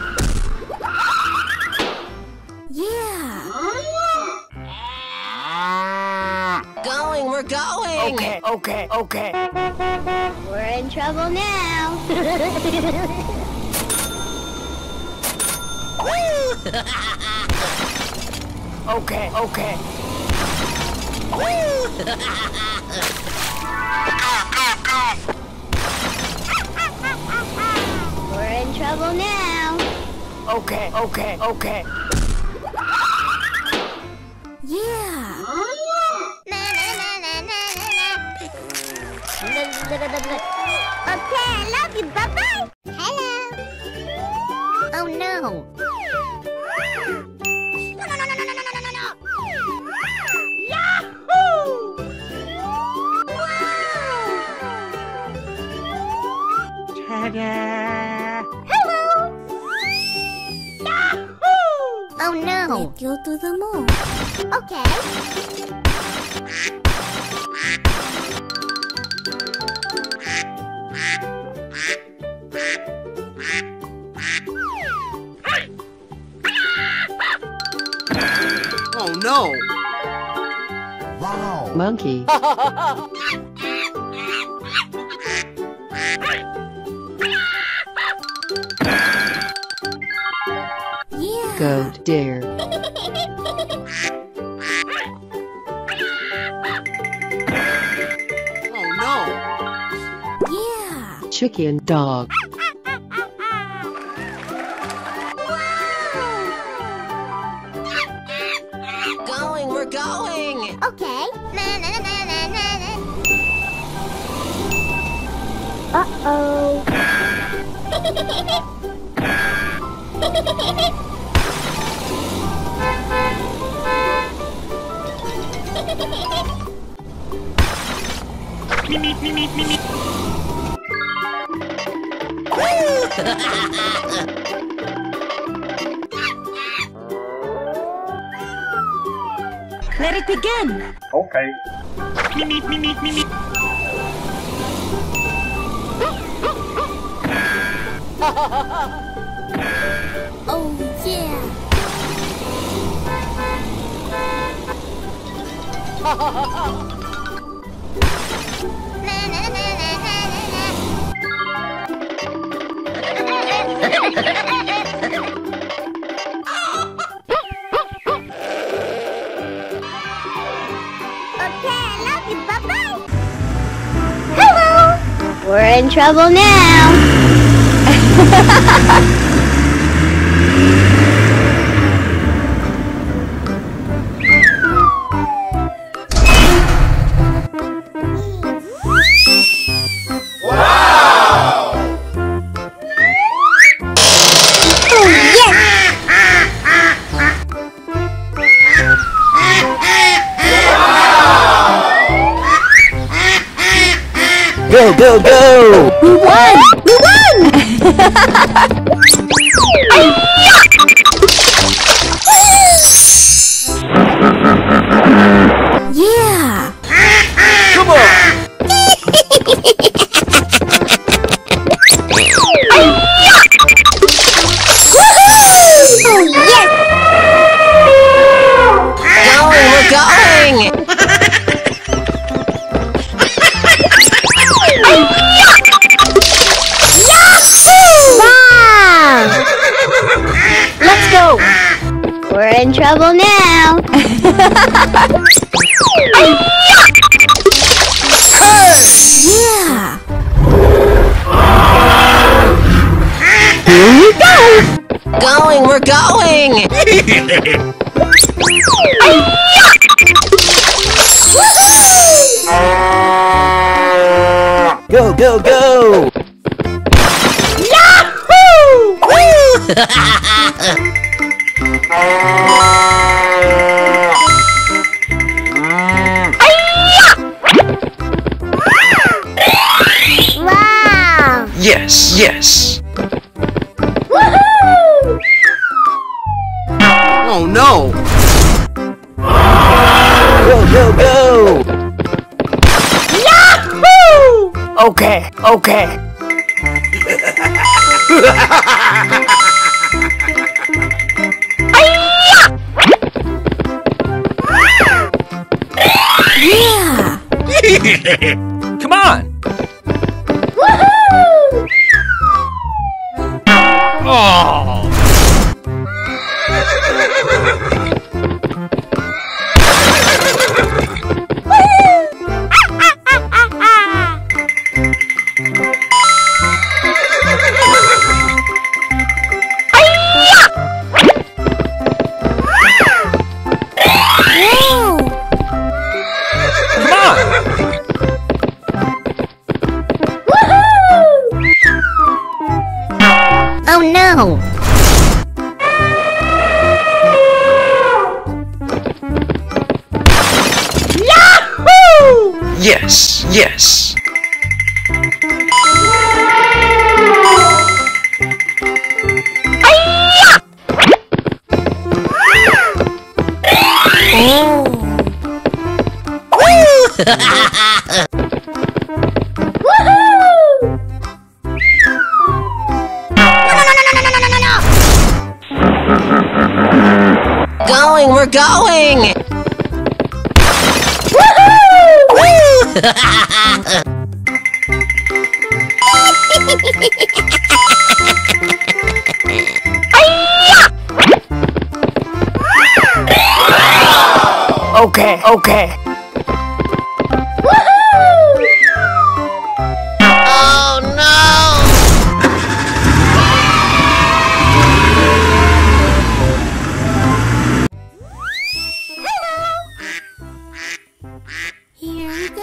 We're going! Okay, okay, okay. We're in trouble now. Woo! Okay, okay. Woo! We're in trouble now. Okay, okay, okay. Yeah! Okay, I love you. Bye-bye. Hello. Oh, no. No, no, no, no, no, no, no, no, no. Yahoo! Whoa! Hello! Yahoo! Oh no! Let's go to the mall. Okay. Oh no! Wow! Monkey. Go dare. Oh no! Yeah! Chicken dog. Wow! Going, we're going! Okay. Na, na, na, na, na, na. Uh-oh. Meep, meep, meep, meep. Let it begin. Okay. Meep, meep, meep, meep, meep. Oh yeah. We're in trouble now. Wow! Oh yes! Wow! Go go go! We won! We won! Yeah! Come on! Oh, yes! Going, we're going! We're in trouble now. Yeah. Here we go. Going, we're going. Go, go, go. Yahoo! Woo! Wow! Yes, yes. Woohoo! Oh no! Go, go, go! Yahoo! Okay, okay. Yeah! Come on! Woohoo! Oh! Oh no! Yahoo! Yes, yes. Woohoo! Going, we're going! Woohoo! Woo! Okay, okay. Woohoo! Oh no! Hello! Here we go!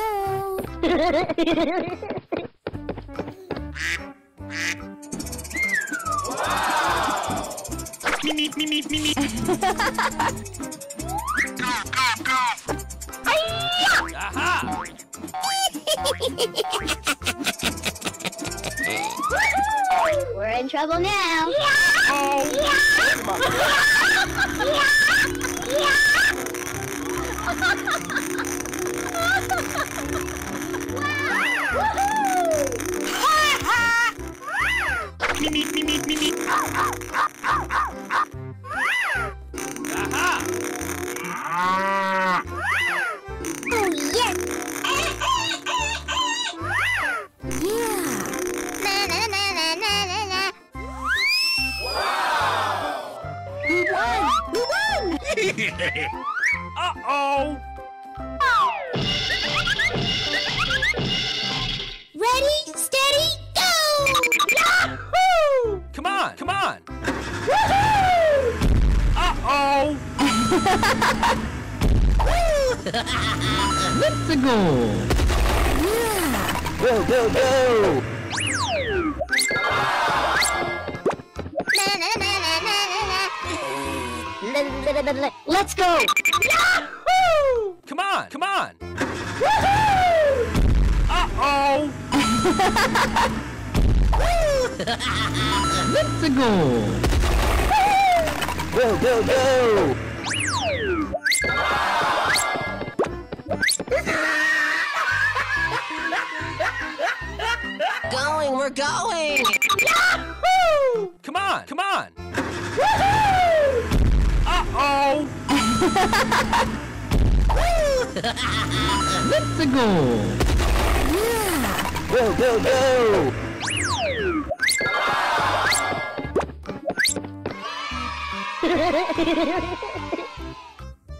Wow! Meep, meep, meep, meep. Aha! We're in trouble now. Yeah! Oh. Yeah! Yeah! Yeah! Wow! Woohoo! Ha ha! Me me me me me. Aha! Uh-oh! Ready, steady, go! Yahoo! Come on, come on! Woohoo! Uh-oh! Let's go! Yeah. Go, go, go! Let's go! Yahoo! Come on, come on! Woohoo! Uh-oh! Let's go! Go, go, go! Going, we're going! Yahoo! Come on, come on! Woohoo! Uh-oh! Let's go! Yeah. Go, go, go!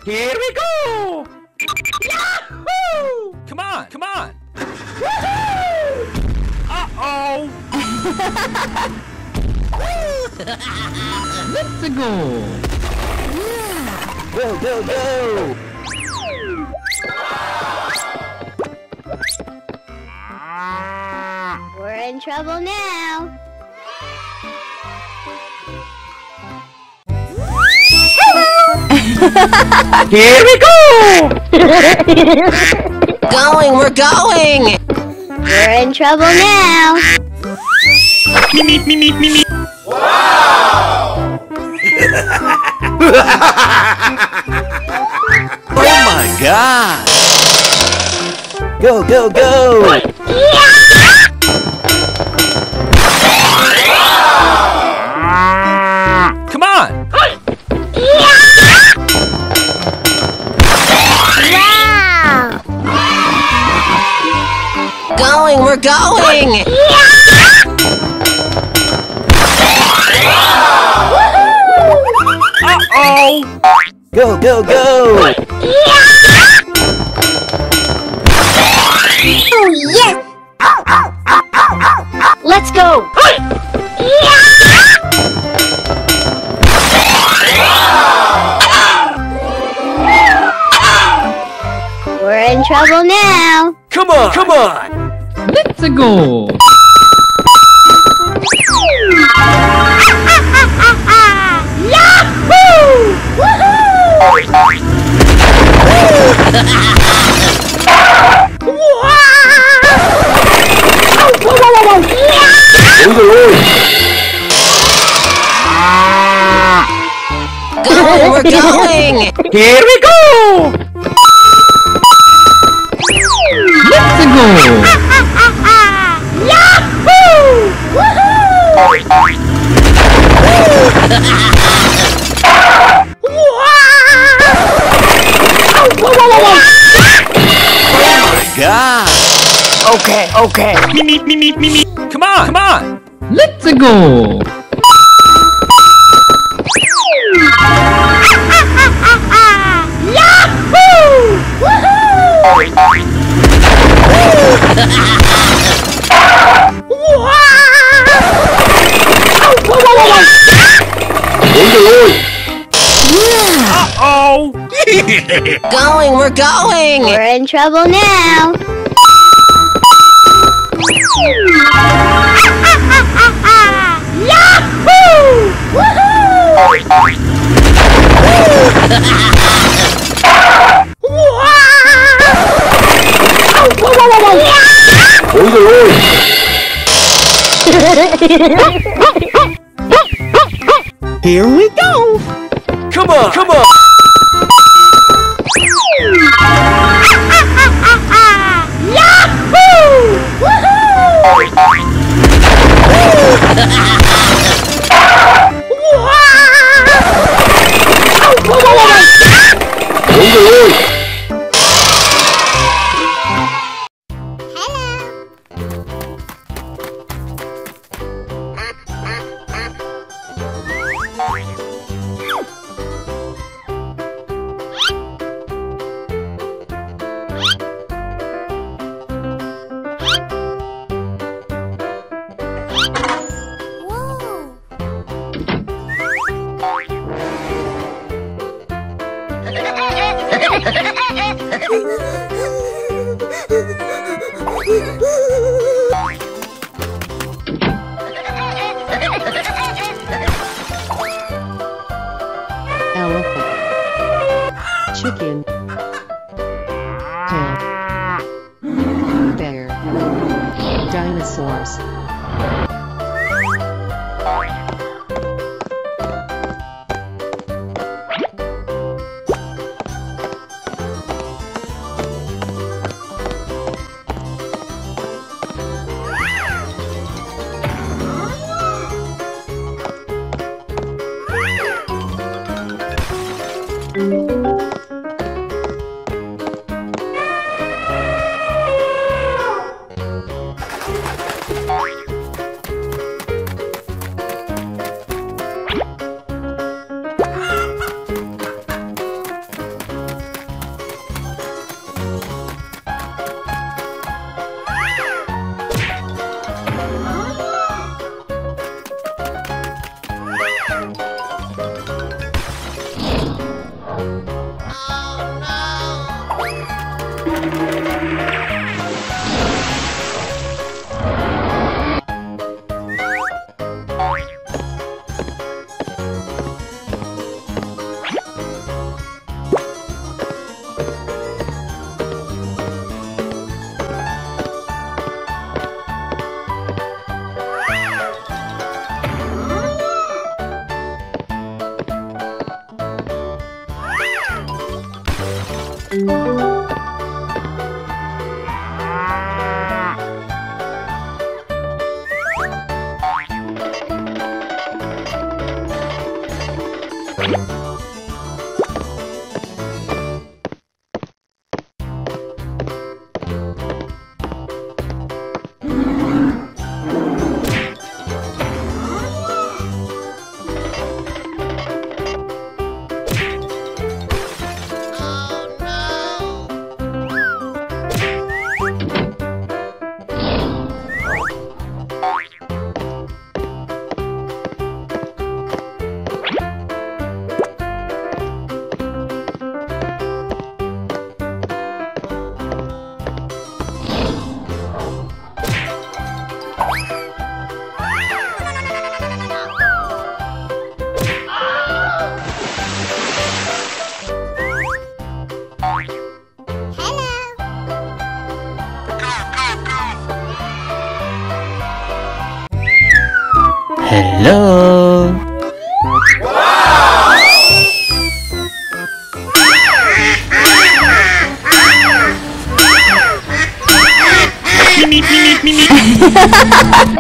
Here we go! Yahoo! Come on, come on! Woohoo! Uh-oh! Let's go! Go, go, go! We're in trouble now. Hello! Here we go! Going, we're going! We're in trouble now. Me, me, me, me, me, me. Wow! Oh my god! Go, go, go! Come on! Wow! Going, we're going! Go, go, go! Yeah! Oh, yes! Ow, ow, ow, ow, ow. Let's go! Yeah! We're in trouble now! Come on, come on! Let's go! Going, we're going! Here we go! Okay, okay. Me, me, me, me, me, me. Come on, come on. Let's go. Yahoo! Woohoo! Uh-oh! Going, we're going! We're in trouble now! Yahoo! Woohoo! Here we go! Come on! Come on!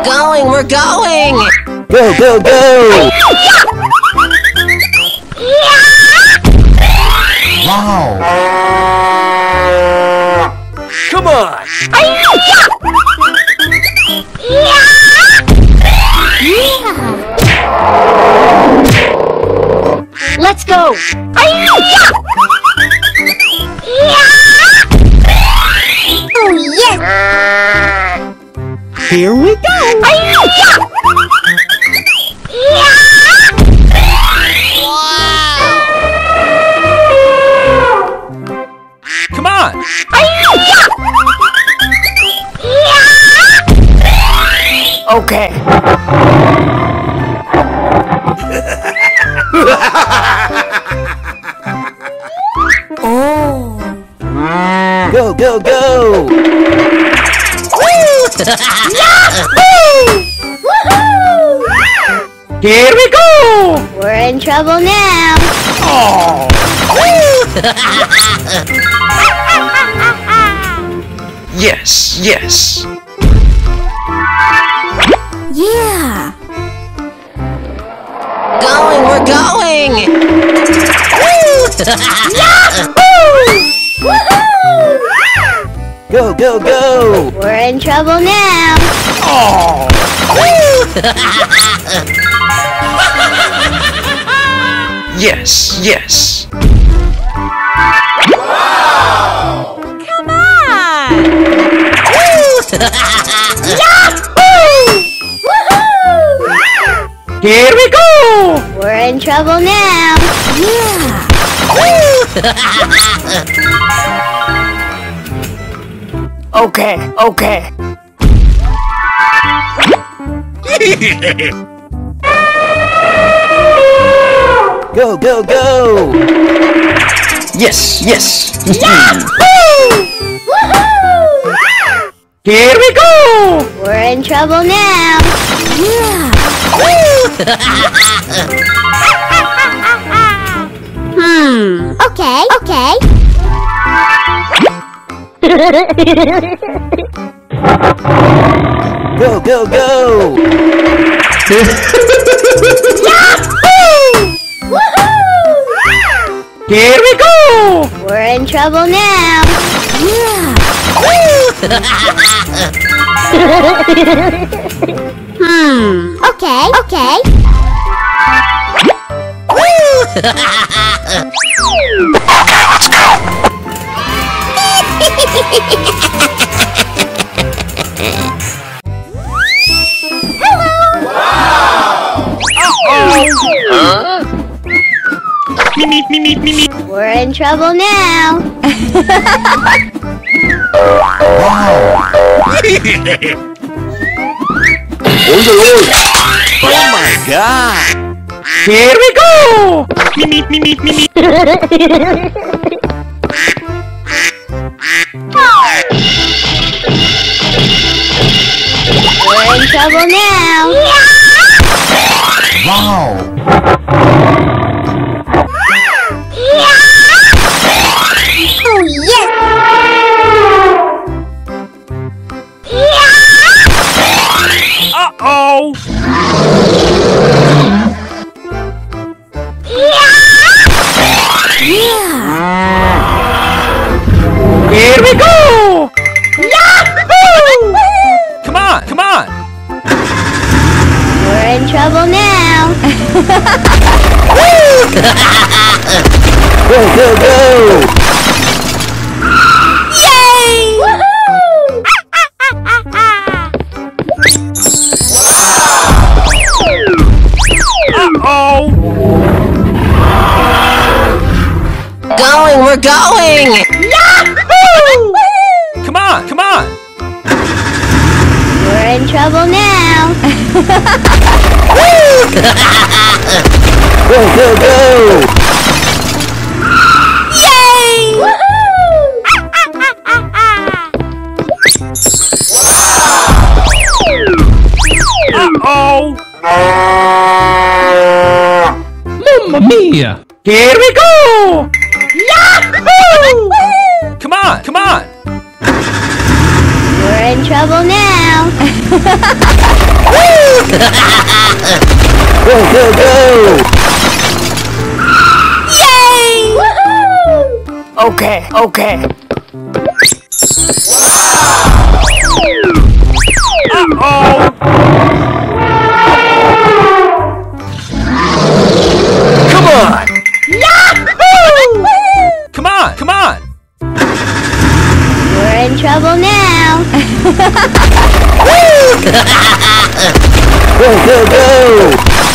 Going, we're going! Go, go, go! Wow! Come on! Here we go! Come on! Okay. Oh! Go, go, go! Yahoo! Woohoo! Here we go! We're in trouble now. Oh! Yes, yes. Yeah. Going, we're going. Yahoo! Woohoo! Go, go, go! We're in trouble now! Oh! Yes, yes! Wow! Come on! Yahoo! Woohoo! Here we go! We're in trouble now! Yeah! Okay, okay. Go, go, go! Yes, yes! Yahoo! Woohoo! Here we go! We're in trouble now! Yeah! Hmm, okay, okay. Go, go, go! Yahoo! Woohoo! Here we go! We're in trouble now! Yeah! Hmm, okay, okay. Hello! Wow! Uh-oh. Huh? Me, me, me, me, me. We're in trouble now! Oh my god! Here we go! Me, me, me, me, me, me. We're in trouble now! Yeah. Wow! Yeah. Oh yes! Yeah. Uh oh! Yeah. Yeah! Here we go! Yahoo! Come on, come on! We're in trouble now! Go, go, go! Yay! Woohoo! Uh-oh! Going, we're going! Yahoo! Come on, come on! We're in trouble now! Go, go, go! Yay! Woohoo! Uh-oh! Mamma mia! Here we go! Yahoo! Come on, come on! We're in trouble now! Go, go, go! Yay! Woohoo! Okay, okay. Wow! Uh-oh! Come on! Yahoo! Come on, come on! We're We're in trouble now. Go, go, go!